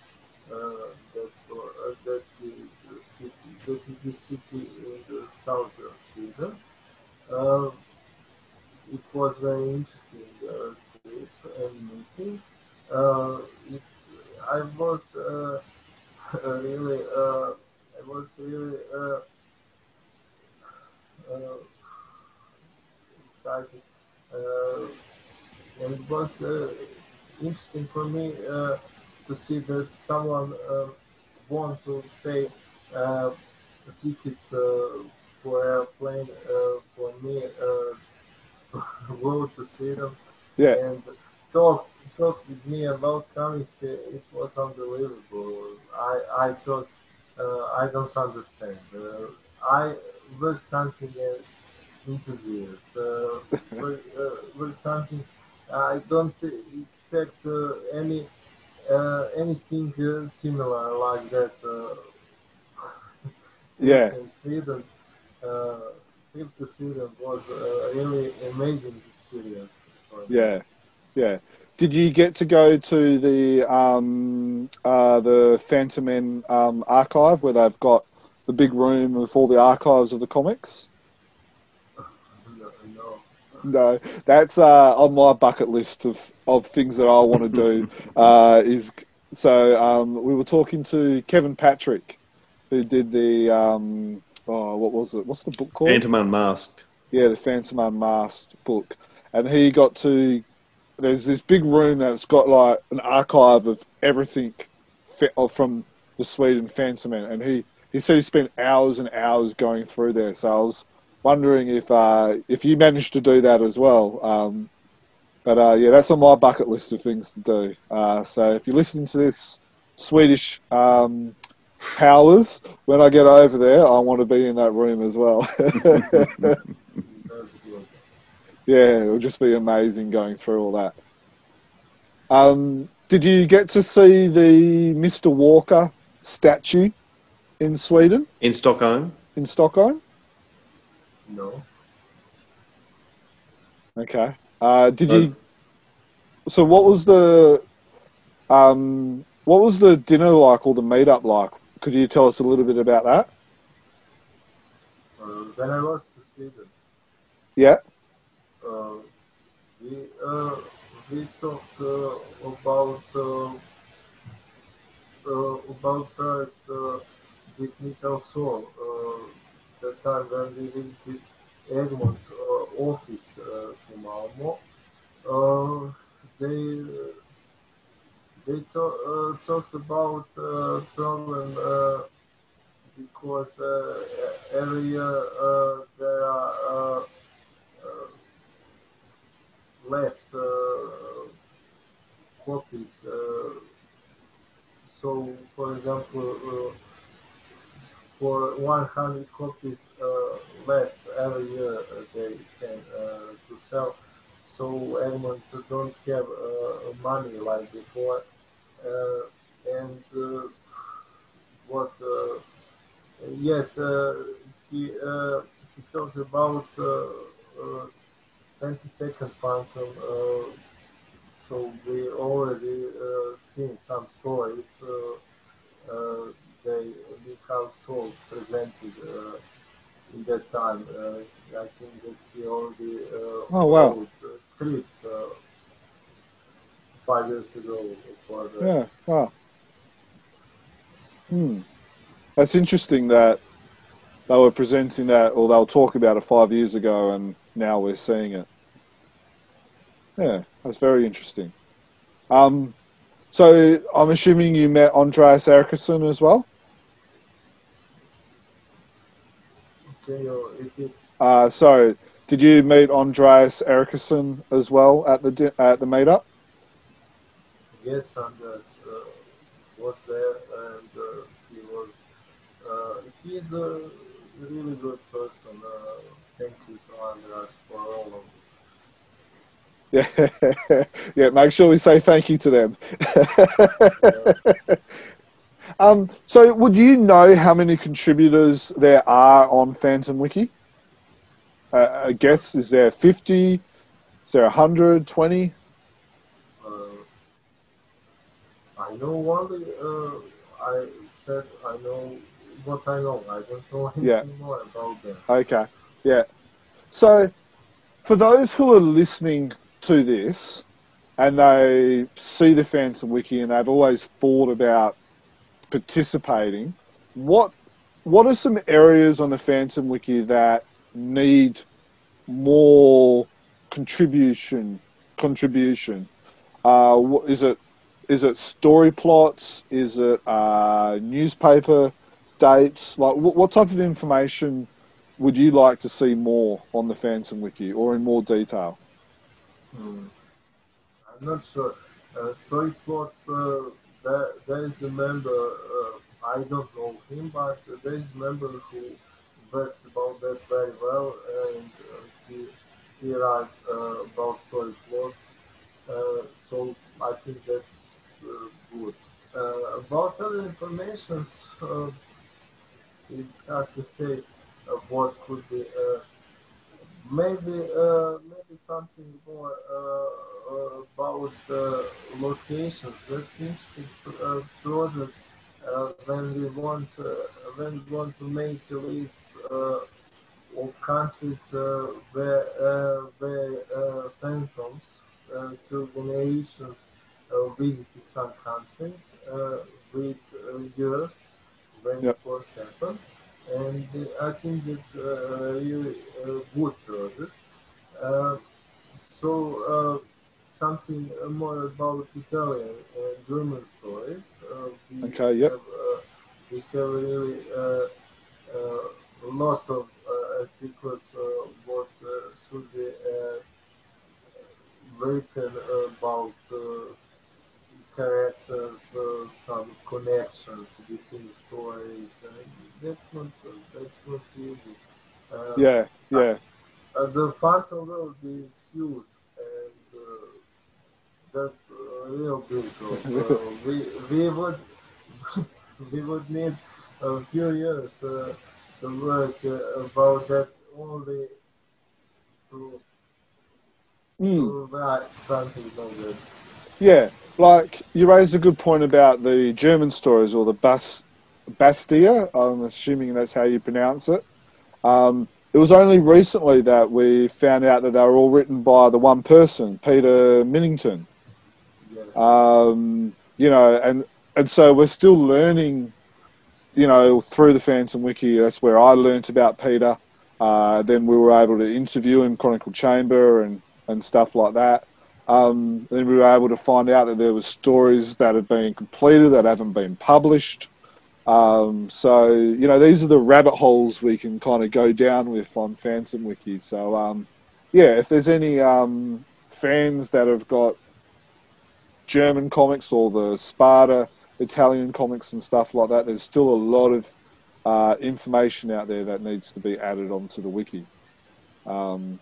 that, uh, that, is a city, that is a city in the south of Sweden. Uh, it was very interesting uh, trip and meeting. Uh, it, I was uh, really, uh, I was really uh, uh, excited. Uh, And it was uh, interesting for me uh, to see that someone uh, want to pay uh, tickets uh, for airplane uh, for me uh, to go to Sweden, yeah, and talk talk with me about comics. It was unbelievable. I I thought uh, I don't understand. Uh, I work something as enthusiast. Uh, work, uh, work something. I don't expect uh, any uh, anything uh, similar like that. Uh, yeah. In Sweden, uh, trip to Sweden was a really amazing experience. For yeah, yeah. Did you get to go to the um, uh, the Fantomen um, archive where they've got the big room with all the archives of the comics? No, that's uh, on my bucket list of, of things that I want to do. Uh, is so um, we were talking to Kevin Patrick, who did the um, oh, what was it? What's the book called? Phantom Unmasked. Yeah, the Phantom Unmasked book, and he got to, there's this big room that's got like an archive of everything from the Sweden Phantomen, and he, he said he spent hours and hours going through there. So I was wondering if uh, if you managed to do that as well. Um, but uh, yeah, that's on my bucket list of things to do. Uh, so if you listen to this, Swedish um, powers, when I get over there, I want to be in that room as well. Yeah, it'll just be amazing going through all that. Um, did you get to see the Mister Walker statue in Sweden? In Stockholm? In Stockholm? No. Okay. Uh, did no. you... So what was the... Um, what was the dinner like, or the meet-up like? Could you tell us a little bit about that? Uh, when I was to Sweden. Yeah. Uh, we uh, we talked uh, about uh, uh, about uh, uh, with Mikkel Sol uh, that time when we visited Egmont uh, office uh, from Almo. Uh, they uh, they to- uh, talked about uh, problem uh, because uh, every uh, uh, there are. Uh, less uh, copies. Uh, so, for example, uh, for one hundred copies uh, less every year they can uh, to sell. So Egmont don't have uh, money like before. Uh, and uh, what? Uh, yes, uh, he uh, he talked about. Uh, uh, twenty-second Phantom, uh, so we already uh, seen some stories uh, uh, they Mikkel Sol presented uh, in that time. Uh, I think that he already uh, oh, wow. wrote uh, scripts uh, five years ago. For the yeah, wow. Hmm. That's interesting that they were presenting that, or they were talking about it five years ago, and now we're seeing it. Yeah, that's very interesting. Um, so I'm assuming you met Andreas Eriksson as well? Okay, okay. Uh, sorry, did you meet Andreas Eriksson as well at the di- at the meetup? Yes, Andreas uh, was there, and uh, he was. Uh, he's a really good person. Uh, Thank you to Andreas for all of them. Yeah, yeah. Make sure we say thank you to them. Yeah. um, so, would you know how many contributors there are on Phantom Wiki? Uh, I guess, is there fifty? Is there one hundred, twenty? Uh, I know only, uh, I said I know what I know. I don't know anything yeah. more about them. Okay. Yeah. So for those who are listening to this and they see the Phantom Wiki and they've always thought about participating, what what are some areas on the Phantom Wiki that need more contribution? Contribution. Uh, is it is it story plots? Is it uh, newspaper dates? Like what, what type of information would you like to see more on the Phantom Wiki, or in more detail? Hmm. I'm not sure. Uh, story plots, uh, there, there is a member, uh, I don't know him, but there is a member who works about that very well, and uh, he, he writes uh, about story plots, uh, so I think that's uh, good. Uh, about other information, uh, it's hard to say. Uh, what could be uh, maybe uh, maybe something more uh, uh, about uh, locations. That's interesting uh, project. Uh, when we want uh, when we want to make a list uh, of countries uh, where uh, where uh, phantoms uh, organizations uh, visited some countries uh, with uh, years when yep. it was happened. And uh, I think it's a uh, really uh, good project. Uh, So, uh, something more about Italian and German stories. Uh, we okay, yep. Have, uh, we have really uh, uh, a lot of uh, articles uh, what uh, should be uh, written about uh, characters, uh, some connections between stories. Uh, that's not uh, that's not easy. Uh, yeah, yeah. Uh, the Phantom world is huge, and uh, that's a real beautiful. Uh, we we would we would need a few years uh, to work uh, about that only to, mm. to write something like that. Yeah, like you raised a good point about the German stories or the Bas Bastia. I'm assuming that's how you pronounce it. Um, It was only recently that we found out that they were all written by the one person, Peter Minnington. Um, you know, and, and so we're still learning, you know, through the Phantom Wiki. That's where I learnt about Peter. Uh, then we were able to interview him, Chronicle Chamber and, and stuff like that. Um, then we were able to find out that there were stories that had been completed that haven't been published. Um, so, you know, these are the rabbit holes we can kind of go down with on Phantom Wiki. So, um, yeah, if there's any um, fans that have got German comics or the Sparta, Italian comics and stuff like that, there's still a lot of uh, information out there that needs to be added onto the wiki. Um,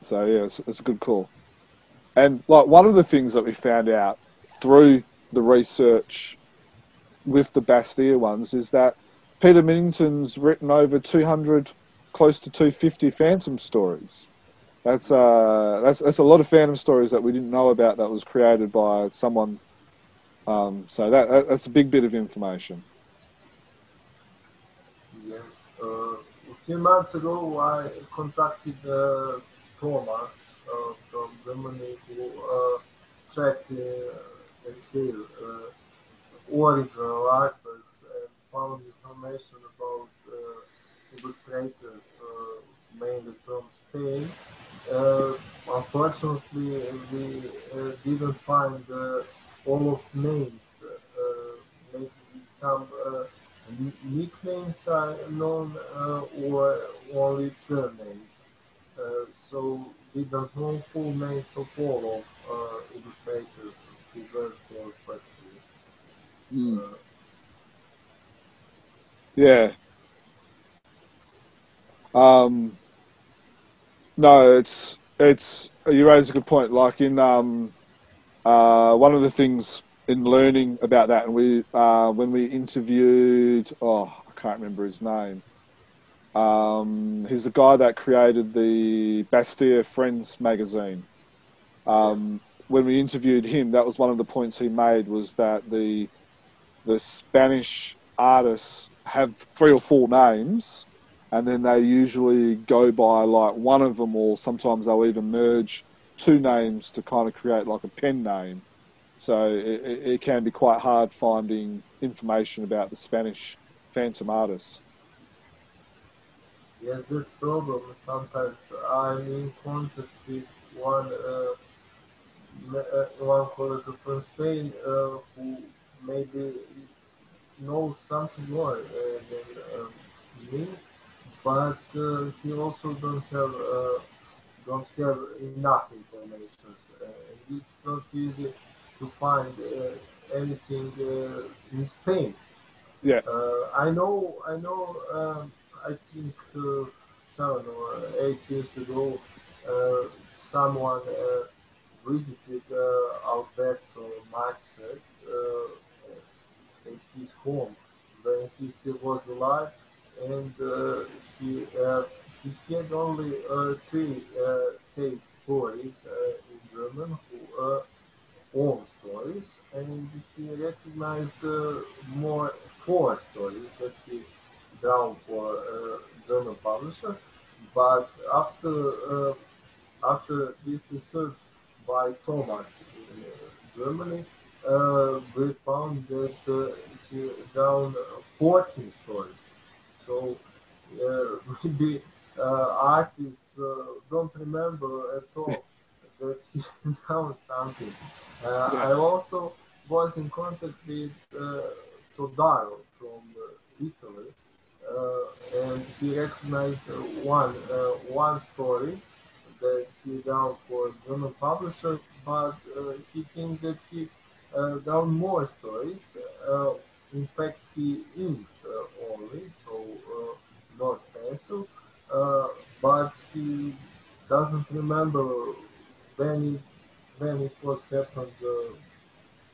so, yeah, it's, it's a good call. And, like, one of the things that we found out through the research with the Bastei ones is that Peter Minnington's written over two hundred, close to two hundred fifty Phantom stories. That's, uh, that's, that's a lot of Phantom stories that we didn't know about that was created by someone. Um, so that, that that's a big bit of information. Yes. Uh, a few months ago, I contacted uh, Thomas uh, from Germany who uh, checked uh, and gave uh, original artworks and found information about uh, illustrators, uh, mainly from Spain. Uh, unfortunately, we uh, didn't find uh, all of names. Uh, maybe some uh, nicknames are known uh, or only surnames. Uh, so we don't know full names of all of uh, illustrators who worked for Bastei. Mm. Yeah. Um, no, it's it's you raise a good point. Like in um, uh, one of the things in learning about that, and we uh, when we interviewed, oh, I can't remember his name. Um, he's the guy that created the Bastei Friends magazine. Um, yes. When we interviewed him, that was one of the points he made was that the the Spanish artists have three or four names and then they usually go by like one of them, or sometimes they'll even merge two names to kind of create like a pen name. So it, it can be quite hard finding information about the Spanish Phantom artists. Yes, that's a problem. Sometimes I'm in contact with one, uh, one colleague from Spain uh, who maybe knows something more uh, than uh, me, but uh, he also don't have uh, don't have enough information. Uh, it's not easy to find uh, anything uh, in Spain. Yeah, uh, I know. I know. Um, I think uh, seven or eight years ago, uh, someone uh, visited uh, Alberto Marcet, uh in his home when he still was alive, and uh, he uh, he had only uh, three uh, saved stories uh, in German who uh, own stories, and he recognized uh, more four stories that he drawn for uh, German publisher. But after uh, after this research by Thomas in uh, Germany, Uh, we found that uh, he down fourteen stories, so uh, maybe uh, artists uh, don't remember at all that he announced something. Uh, yeah. I also was in contact with uh, Todaro from uh, Italy, uh, and he recognized uh, one uh, one story that he down for journal publisher, but uh, he thinks that he uh, down more stories. Uh, in fact, he inked uh, only, so uh, not pencil, uh, but he doesn't remember when it, when it was happened. Uh,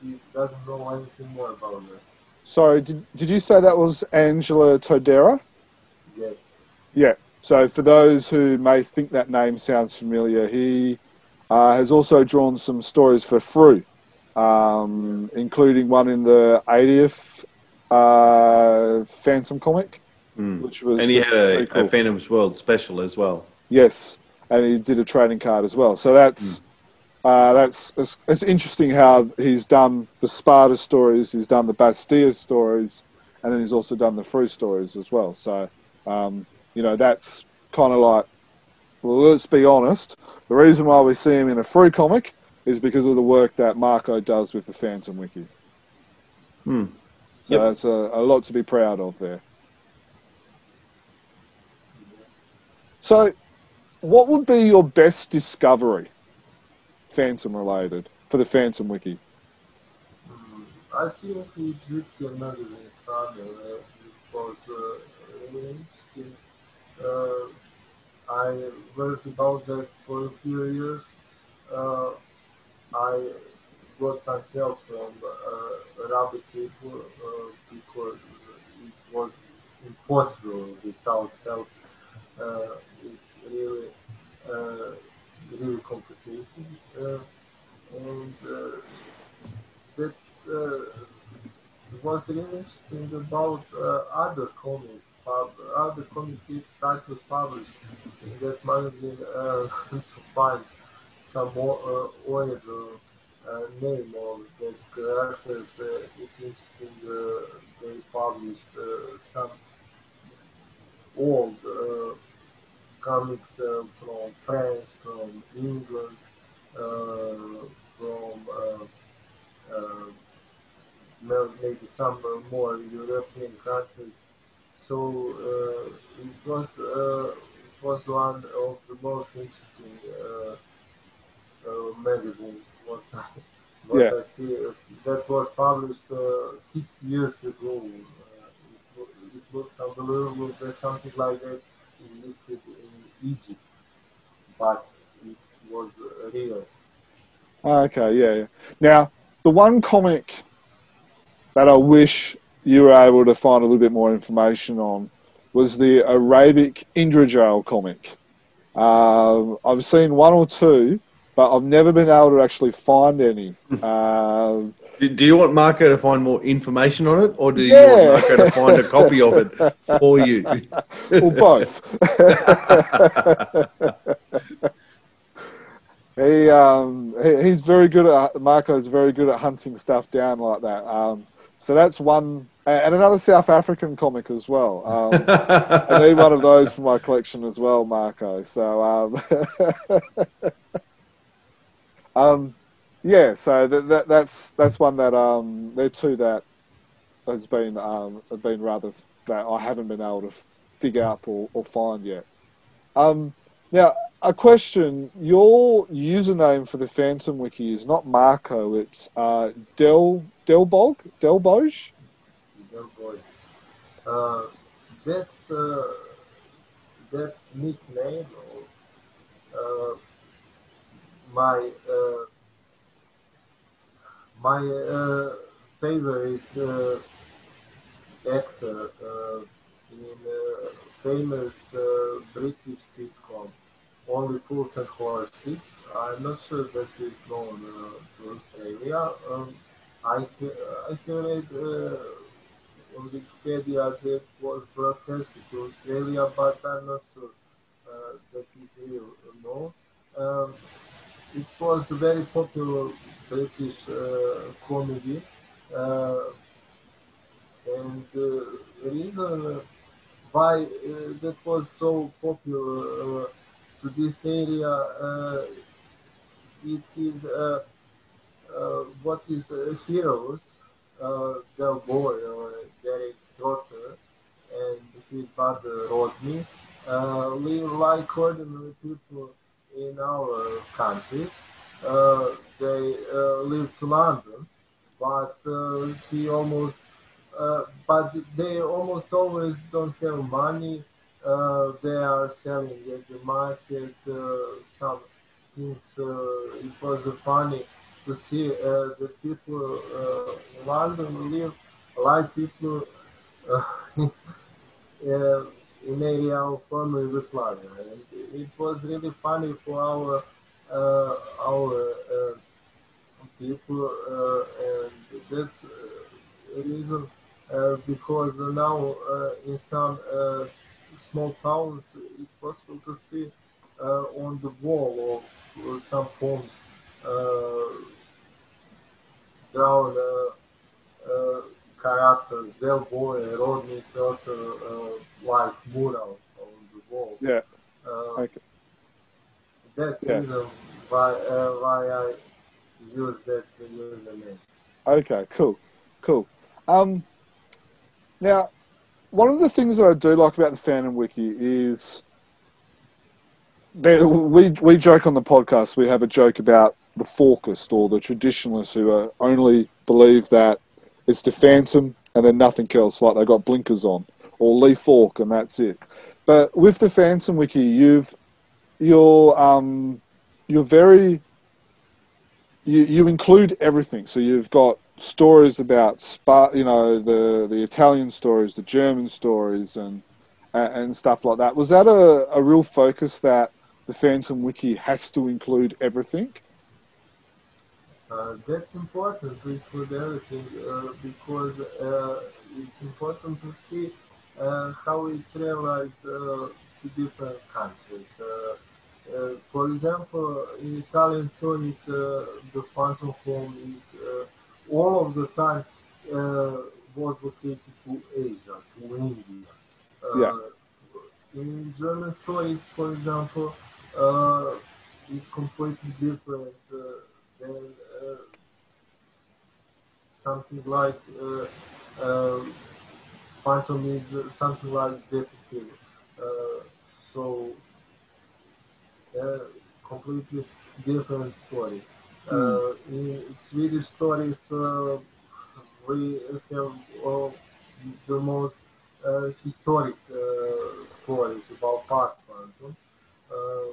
he doesn't know anything more about it. Sorry, did, did you say that was Angela Todaro? Yes. Yeah. So for those who may think that name sounds familiar, he uh, has also drawn some stories for Frew, um, including one in the eightieth uh, Phantom comic, mm. which was and he had a, cool. a Phantom's World special as well. Yes, and he did a trading card as well. So that's mm. uh, that's it's, it's interesting how he's done the Sparta stories, he's done the Bastei stories, and then he's also done the Frew stories as well. So. Um, You know, that's kind of like, well, let's be honest, the reason why we see him in a Frew comic is because of the work that Marco does with the Phantom Wiki. Hmm. So yep. It's a, a lot to be proud of there. So what would be your best discovery, Phantom-related, for the Phantom Wiki? Mm, I think we did the magazine saga, it was uh, really interesting. Uh, I worked about that for a few years. Uh, I got some help from uh, Arabic people uh, because it was impossible without help. Uh, it's really, uh, really complicated. Uh, and uh, that uh, was really interesting about uh, other comics. Other community titles published in that magazine uh, to find some more uh, original uh, name of that characters. Uh, it's interesting uh, they published uh, some old uh, comics uh, from France, from England, uh, from uh, uh, maybe some more European countries. So uh, it was uh, it was one of the most interesting uh, uh, magazines. What I, what yeah. I see uh, that was published uh, six years ago. Uh, it, it looks unbelievable that something like that existed in Egypt, but it was uh, real. Okay, yeah, yeah. Now the one comic that I wish you were able to find a little bit more information on was the Arabic Indrajil comic. Uh, I've seen one or two, but I've never been able to actually find any. Uh, do you want Marco to find more information on it, or do you yeah. want Marco to find a copy of it for you? Well, both. he, um, he he's very good at Marco's very good at hunting stuff down like that. Um, So that's one, and another South African comic as well. Um, I need one of those for my collection as well, Marco. So, um, um, yeah, so that, that, that's that's one that um, there are two that has been um, have been rather that I haven't been able to dig up or, or find yet. Um, now, a question: your username for the Phantom Wiki is not Marco; it's uh, Del. Del Boy? Del Boy? Del Boy. Uh, that's, uh, that's nickname of uh, my, uh, my uh, favorite uh, actor uh, in a famous uh, British sitcom, Only Fools and Horses. I'm not sure that is known uh, to Australia. Um, I can, I can read uh, on Wikipedia that was broadcasted to Australia, but I'm not sure uh, that is real or no. Um, it was a very popular British uh, comedy, uh, and uh, the reason why uh, that was so popular uh, to this area. Uh, it is uh, uh, what is uh, heroes, uh, Del Boy or Derek Trotter and his brother Rodney, uh, live like ordinary people in our countries. Uh, they uh, live to London, but uh, he almost Uh, but they almost always don't have money. Uh, they are selling at the market uh, some things. Uh, it was uh, funny to see uh, the people uh, in London live like people uh, uh, in area of former Yugoslavia. And it was really funny for our uh, our uh, people, uh, and that's a reason. Uh, because uh, now uh, in some uh, small towns it's possible to see uh, on the wall of uh, some homes uh, drawn uh, uh, characters, Del Boy, Rodney, Trotter, uh, like murals on the wall. Yeah. Uh, okay. That's the yeah. reason why, uh, why I use that username. Okay, cool, cool. Um, Now, one of the things that I do like about the Phantom Wiki is they, we we joke on the podcast. We have a joke about the Folkist or the traditionalists who are only believe that it's the Phantom and then nothing else, like they got blinkers on, or Lee Falk and that's it. But with the Phantom Wiki, you've you're um you're very you you include everything. So you've got stories about Sparta, you know, the the Italian stories, the German stories, and and stuff like that. Was that a, a real focus that the Phantom Wiki has to include everything? Uh, that's important to include everything uh, because uh, it's important to see uh, how it's realized uh, to different countries. Uh, uh, for example, in Italian stories, uh, the Phantom Home is uh, all of the time uh, was located to Asia, to India. Uh, yeah. In German stories, for example, uh, it's completely different uh, than uh, something like uh, uh, Phantom is uh, something like detective. Uh, so, uh, completely different stories. Uh, in Swedish stories, uh, we have all the most uh, historic uh, stories about past phantoms, uh,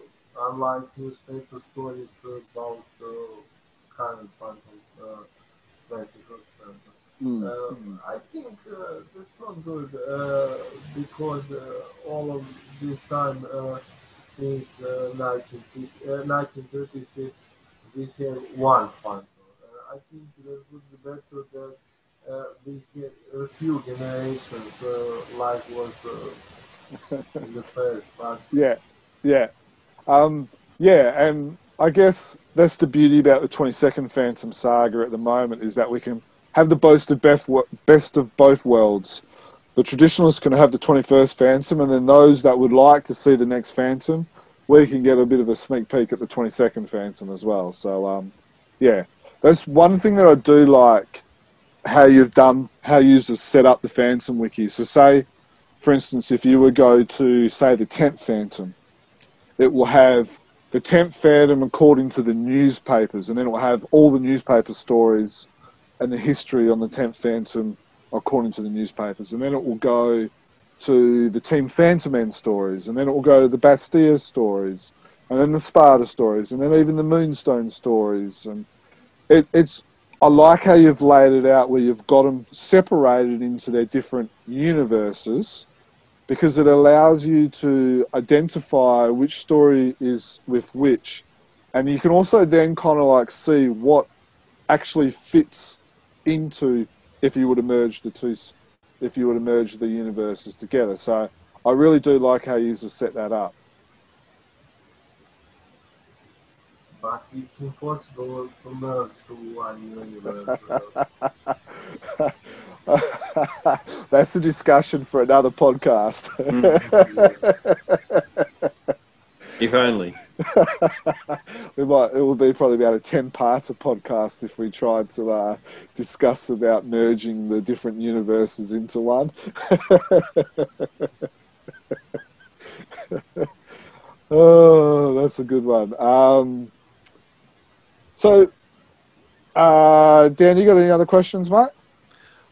unlike newspaper stories about uh, current phantoms, twentieth century. Mm. Uh, I think uh, that's not good uh, because uh, all of this time uh, since uh, nineteen thirty-six. We have one phantom. Uh, I think that would be better that uh, we had a few generations uh, like was uh, in the first. But yeah, yeah, um, yeah, and I guess that's the beauty about the twenty-second Phantom Saga at the moment is that we can have the best of best, best of both worlds. The traditionalists can have the twenty-first Phantom, and then those that would like to see the next Phantom, we can get a bit of a sneak peek at the twenty-second Phantom as well. So, um, yeah, that's one thing that I do like how you've done, how you've set up the Phantom Wiki. So say, for instance, if you would go to, say, the tenth Phantom, it will have the tenth Phantom according to the newspapers, and then it will have all the newspaper stories and the history on the tenth Phantom according to the newspapers. And then it will go to the Team Fantomen stories, and then it will go to the Bastei stories, and then the Sparta stories, and then even the Moonstone stories. And it, it's I like how you've laid it out where you've got them separated into their different universes, because it allows you to identify which story is with which, and you can also then kind of like see what actually fits into if you were to merge the two stories, if you were to merge the universes together. So I really do like how users set that up. But it's impossible to merge to one universe. That's the discussion for another podcast. If only. We might. It will be probably about a ten parter podcast if we tried to uh, discuss about merging the different universes into one. Oh, that's a good one. Um, so, uh, Dan, you got any other questions, mate?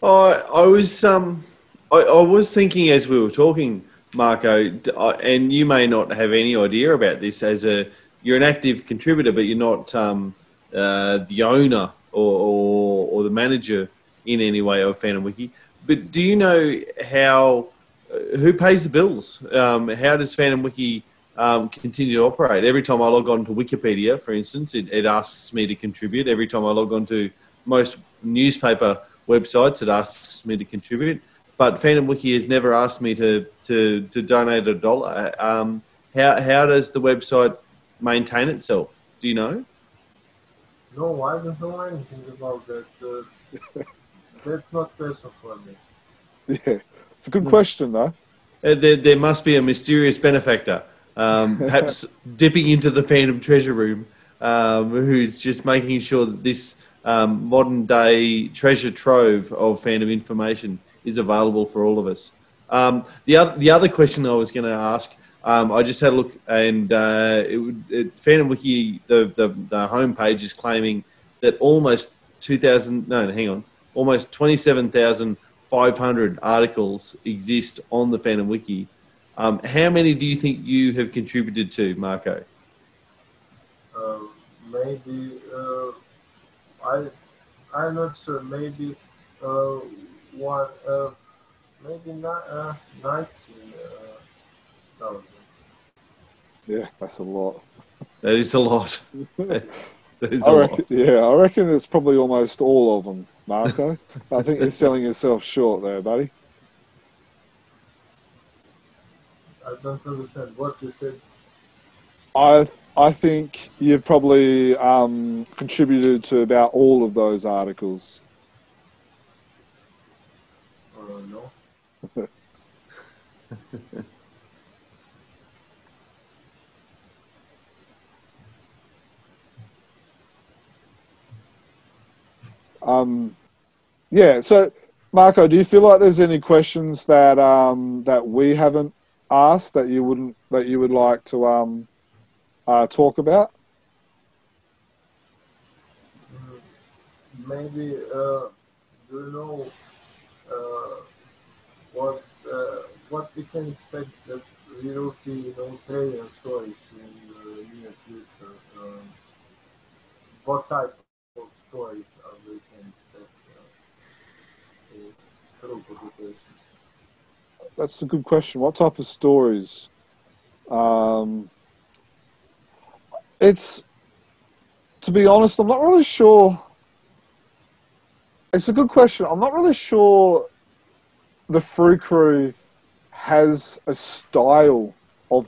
Oh, I was, um, I, I was thinking as we were talking, Marco, and you may not have any idea about this. As a, you're an active contributor, but you're not um, uh, the owner or, or or the manager in any way of Phantom Wiki. But do you know how, who pays the bills? Um, how does Phantom Wiki um, continue to operate? Every time I log on to Wikipedia, for instance, it, it asks me to contribute. Every time I log on to most newspaper websites, it asks me to contribute. But Phantom Wiki has never asked me to, to, to donate a dollar. Um, how how does the website maintain itself? Do you know? No, I don't know anything about that. Uh, that's not personal for me. Yeah, it's a good question, though. Uh, there, there must be a mysterious benefactor, um, perhaps dipping into the Phantom Treasure Room, um, who's just making sure that this um, modern-day treasure trove of Phantom information is available for all of us. Um, the other the other question I was going to ask, um, I just had a look, and uh, it would, it, Phantom Wiki, the, the the homepage is claiming that almost two thousand no, hang on, almost twenty seven thousand five hundred articles exist on the Phantom Wiki. Um, how many do you think you have contributed to, Marco? Uh, maybe uh, I I'm not sure. Maybe. Uh, One, uh, maybe not uh, nineteen thousand. Uh, yeah, that's a lot. That is a lot. that is I a reckon, lot. Yeah, I reckon it's probably almost all of them, Marco. I think you're selling yourself short there, buddy. I don't understand what you said. I th I think you've probably um, contributed to about all of those articles. um, yeah. So, Marco, do you feel like there's any questions that um, that we haven't asked that you wouldn't that you would like to um, uh, talk about? Maybe. Uh, do you know uh, what? Uh, what we can expect that we will see in Australian stories in the near future? Um, what type of stories are we can expect uh, through publications? That's a good question. What type of stories? Um, it's, to be honest, I'm not really sure. It's a good question. I'm not really sure the Frew Crew has a style of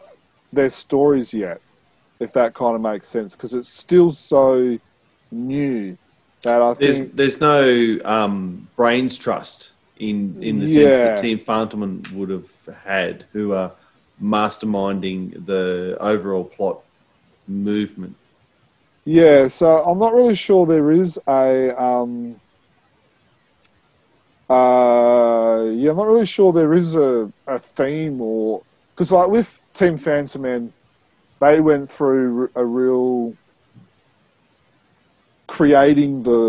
their stories yet, if that kind of makes sense, because it's still so new that I there's, think... There's no um, brains trust in, in the yeah. sense that Team Fantomen would have had, who are masterminding the overall plot movement. Yeah, so I'm not really sure there is a... Um, Uh, yeah, I'm not really sure there is a, a theme or... Because, like, with Team Fantomen, they went through a real... creating the...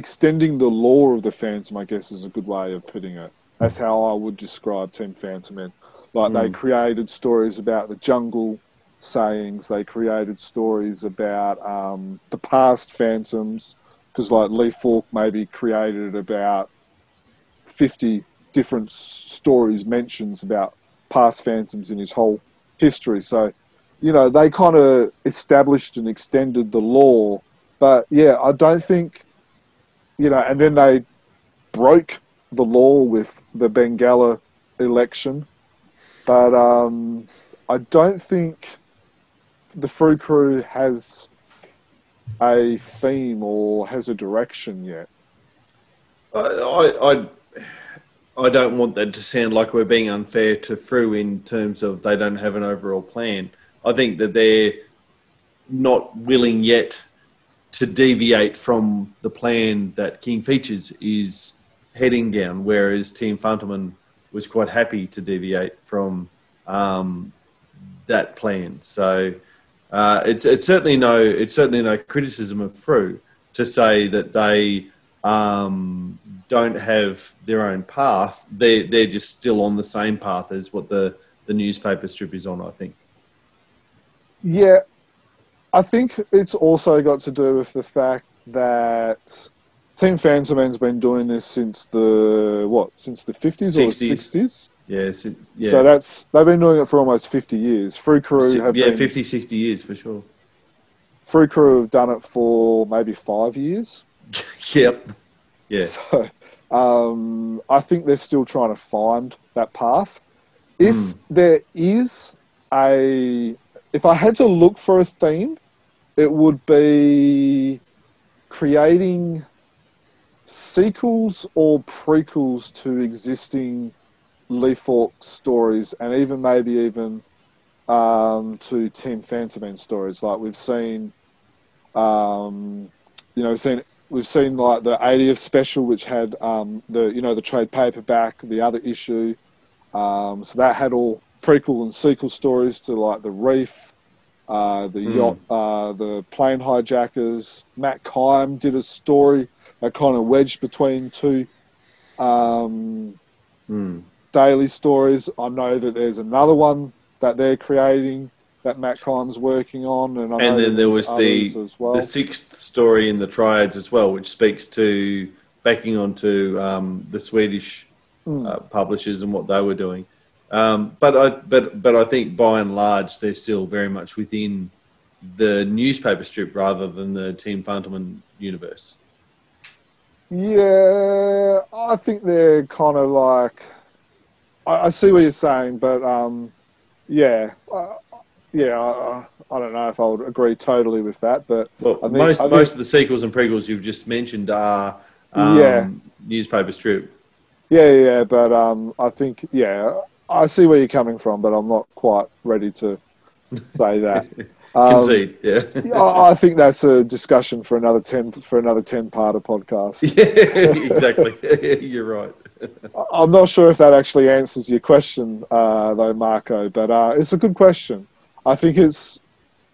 extending the lore of the Phantom, I guess, is a good way of putting it. That's how I would describe Team Fantomen. Like, mm. they created stories about the jungle sayings. They created stories about um, the past Phantoms. Because, like, Lee Falk maybe created about... fifty different stories mentions about past Phantoms in his whole history. So, you know, they kind of established and extended the lore. But, yeah, I don't think, you know, and then they broke the law with the Bengala election. But um, I don't think the Frew Crew has a theme or has a direction yet. I... I, I... I don't want that to sound like we're being unfair to Frew in terms of they don't have an overall plan. I think that they're not willing yet to deviate from the plan that King Features is heading down, whereas Team Fantomen was quite happy to deviate from um, that plan. So uh, it's it's certainly no it's certainly no criticism of Frew to say that they um, don't have their own path. They they're just still on the same path as what the the newspaper strip is on, I think. Yeah. I think it's also got to do with the fact that Team Fantomen's been doing this since the, what, since the fifties or the sixties? Yeah, since, yeah. So that's, they've been doing it for almost fifty years. Frew Crew have yeah, been... Yeah, fifty, sixty years for sure. Frew Crew have done it for maybe five years. Yep. Yeah. So um, I think they're still trying to find that path. If mm. there is a... If I had to look for a theme, it would be creating sequels or prequels to existing Lee Falk stories, and even maybe even um, to Team Fantomen stories. Like we've seen, um, you know, we've seen we've seen like the eightieth special, which had um, the you know the trade paperback, the other issue, um, so that had all prequel and sequel stories to like The Reef, uh, the mm. yacht, uh, the plane hijackers. Matt Keim did a story that kind of wedged between two um, mm. daily stories. I know that there's another one that they're creating that Matt Keim's working on. And, I and know then there was the, well. the sixth story in the Triads as well, which speaks to backing onto um, the Swedish mm. uh, publishers and what they were doing. Um, but I but but I think by and large they're still very much within the newspaper strip rather than the Team Fantomen universe. Yeah, I think they're kind of like I, I see what you're saying, but um, yeah, uh, yeah, I, I don't know if I would agree totally with that. But well, I think, most I think, most of the sequels and prequels you've just mentioned are um, yeah. newspaper strip. Yeah, yeah, but um, I think yeah. I see where you're coming from, but I'm not quite ready to say that. Um, Concede, yeah. I, I think that's a discussion for another ten for another ten-parter podcast. Yeah, exactly. You're right. I, I'm not sure if that actually answers your question, uh, though, Marco. But uh, it's a good question. I think it's.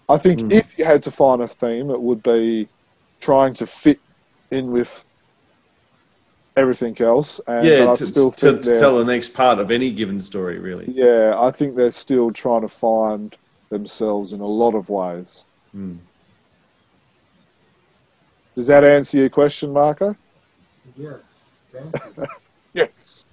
I think mm. if you had to find a theme, it would be trying to fit in with everything else, and yeah, I to, still think to, to tell the next part of any given story, really. Yeah, I think they're still trying to find themselves in a lot of ways. Mm. Does that answer your question, Marco? Yes. Thank you. Yes.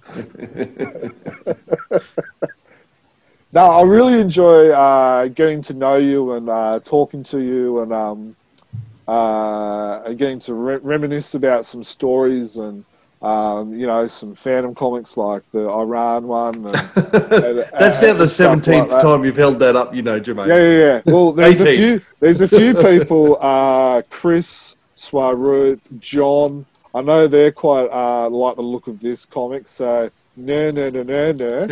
No, I really enjoy uh, getting to know you and uh, talking to you, and um, uh, and getting to re- reminisce about some stories and. Um, you know, some Phantom comics like the Iran one. And, and, That's now the seventeenth like time you've held that up, you know, Jermaine. Yeah, yeah, yeah. Well, there's a few. There's a few people. Uh, Chris, Swarut, John. I know they're quite uh, like the look of this comic. So no, no, no, no, no.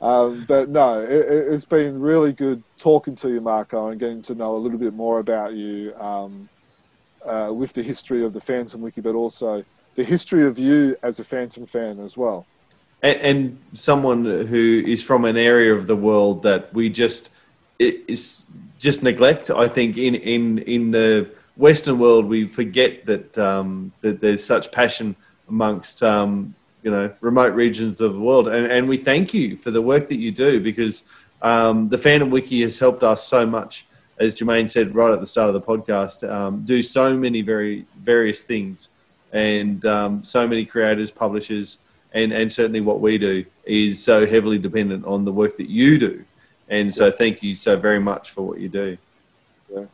Um, but no, it, it's been really good talking to you, Marco, and getting to know a little bit more about you. Um, Uh, with the history of the Phantom Wiki, but also the history of you as a Phantom fan as well. And, and someone who is from an area of the world that we just is just neglect. I think in, in, in the Western world, we forget that um, that there's such passion amongst um, you know remote regions of the world. And, and we thank you for the work that you do, because um, the Phantom Wiki has helped us so much. As Jermaine said right at the start of the podcast, um, do so many very various things, and um, so many creators, publishers, and, and certainly what we do is so heavily dependent on the work that you do. And so thank you so very much for what you do. Yeah.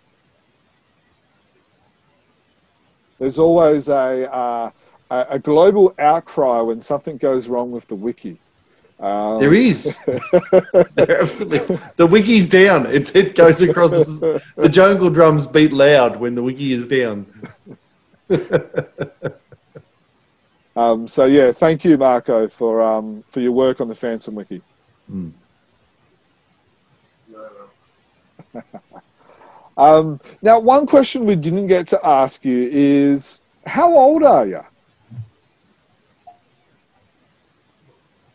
There's always a, uh, a global outcry when something goes wrong with the wiki. Um. There is. There absolutely. The wiki's down. It it goes across. The jungle drums beat loud when the wiki is down. Um, so yeah, thank you, Marco, for um, for your work on the Phantom Wiki. Mm. um, now, one question we didn't get to ask you is, how old are you?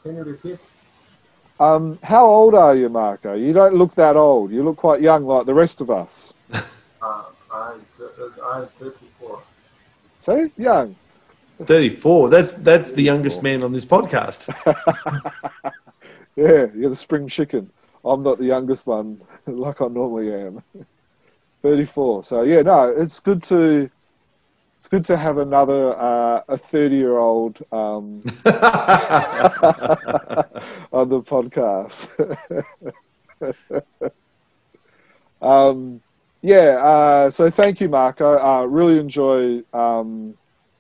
Can you repeat? Um, how old are you, Marco? You don't look that old. You look quite young, like the rest of us. uh, I'm, I'm thirty-four. See? Young. thirty-four. That's, that's thirty-four. The youngest man on this podcast. Yeah, you're the spring chicken. I'm not the youngest one, like I normally am. thirty-four. So yeah, no, it's good to it's good to have another uh, a thirty-year-old um, on the podcast. um, yeah. Uh, so thank you, Marco. I uh, really enjoy um,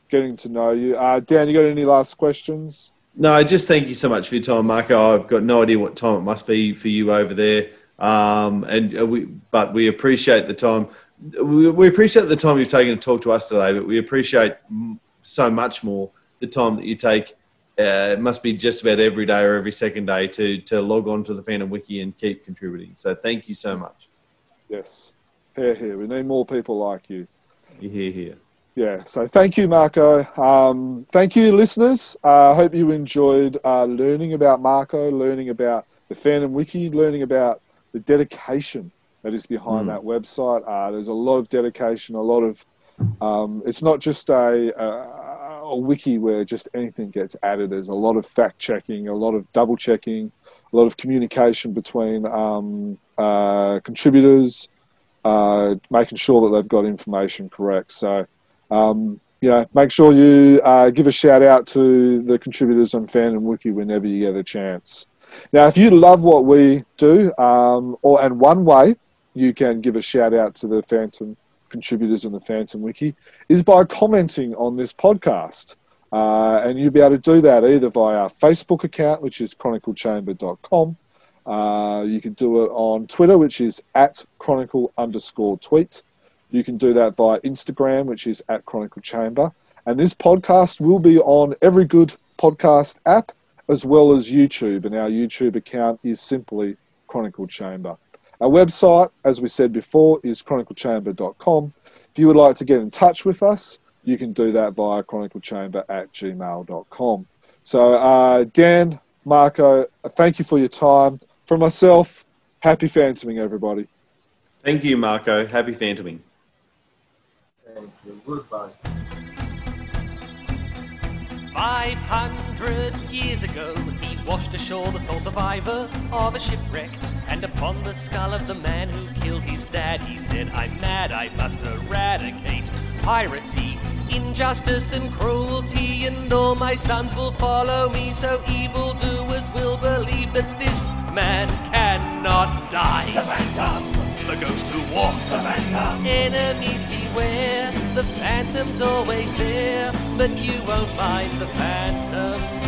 getting to know you. Uh, Dan, you got any last questions? No, just thank you so much for your time, Marco. I've got no idea what time it must be for you over there, um, and we, but we appreciate the time. We, we appreciate the time you've taken to talk to us today, but we appreciate so much more the time that you take. Uh, it must be just about every day or every second day to, to log on to the Phantom Wiki and keep contributing. So thank you so much. Yes. Hear, hear. We need more people like you. Hear, hear. Yeah, so thank you, Marco. Um, thank you, listeners. I uh, hope you enjoyed uh, learning about Marco, learning about the Phantom Wiki, learning about the dedication that is behind mm. that website. Uh, there's a lot of dedication, a lot of... Um, it's not just a, a, a wiki where just anything gets added. There's a lot of fact-checking, a lot of double-checking, a lot of communication between um, uh, contributors, uh, making sure that they've got information correct. So... Um, you know, make sure you uh, give a shout out to the contributors on Phantom Wiki whenever you get a chance. Now, if you love what we do, um, or and one way you can give a shout out to the Phantom contributors on the Phantom Wiki is by commenting on this podcast. Uh, and you'll be able to do that either via our Facebook account, which is chronicle chamber dot com. Uh, you can do it on Twitter, which is at chronicle underscore tweet. You can do that via Instagram, which is at Chronicle Chamber. And this podcast will be on every good podcast app, as well as YouTube. And our YouTube account is simply Chronicle Chamber. Our website, as we said before, is chronicle chamber dot com. If you would like to get in touch with us, you can do that via chronicle chamber at gmail dot com. So, uh, Dan, Marco, thank you for your time. From myself, happy phantoming, everybody. Thank you, Marco. Happy phantoming. Thank you. Goodbye. Five hundred years ago, he washed ashore the sole survivor of a shipwreck. And upon the skull of the man who killed his dad, he said, I'm mad, I must eradicate piracy, injustice and cruelty, and all my sons will follow me, so evildoers will believe that this man cannot die. The Phantom, the ghost who walks. The Phantom, enemies beware. The Phantom's always there, but you won't find the Phantom.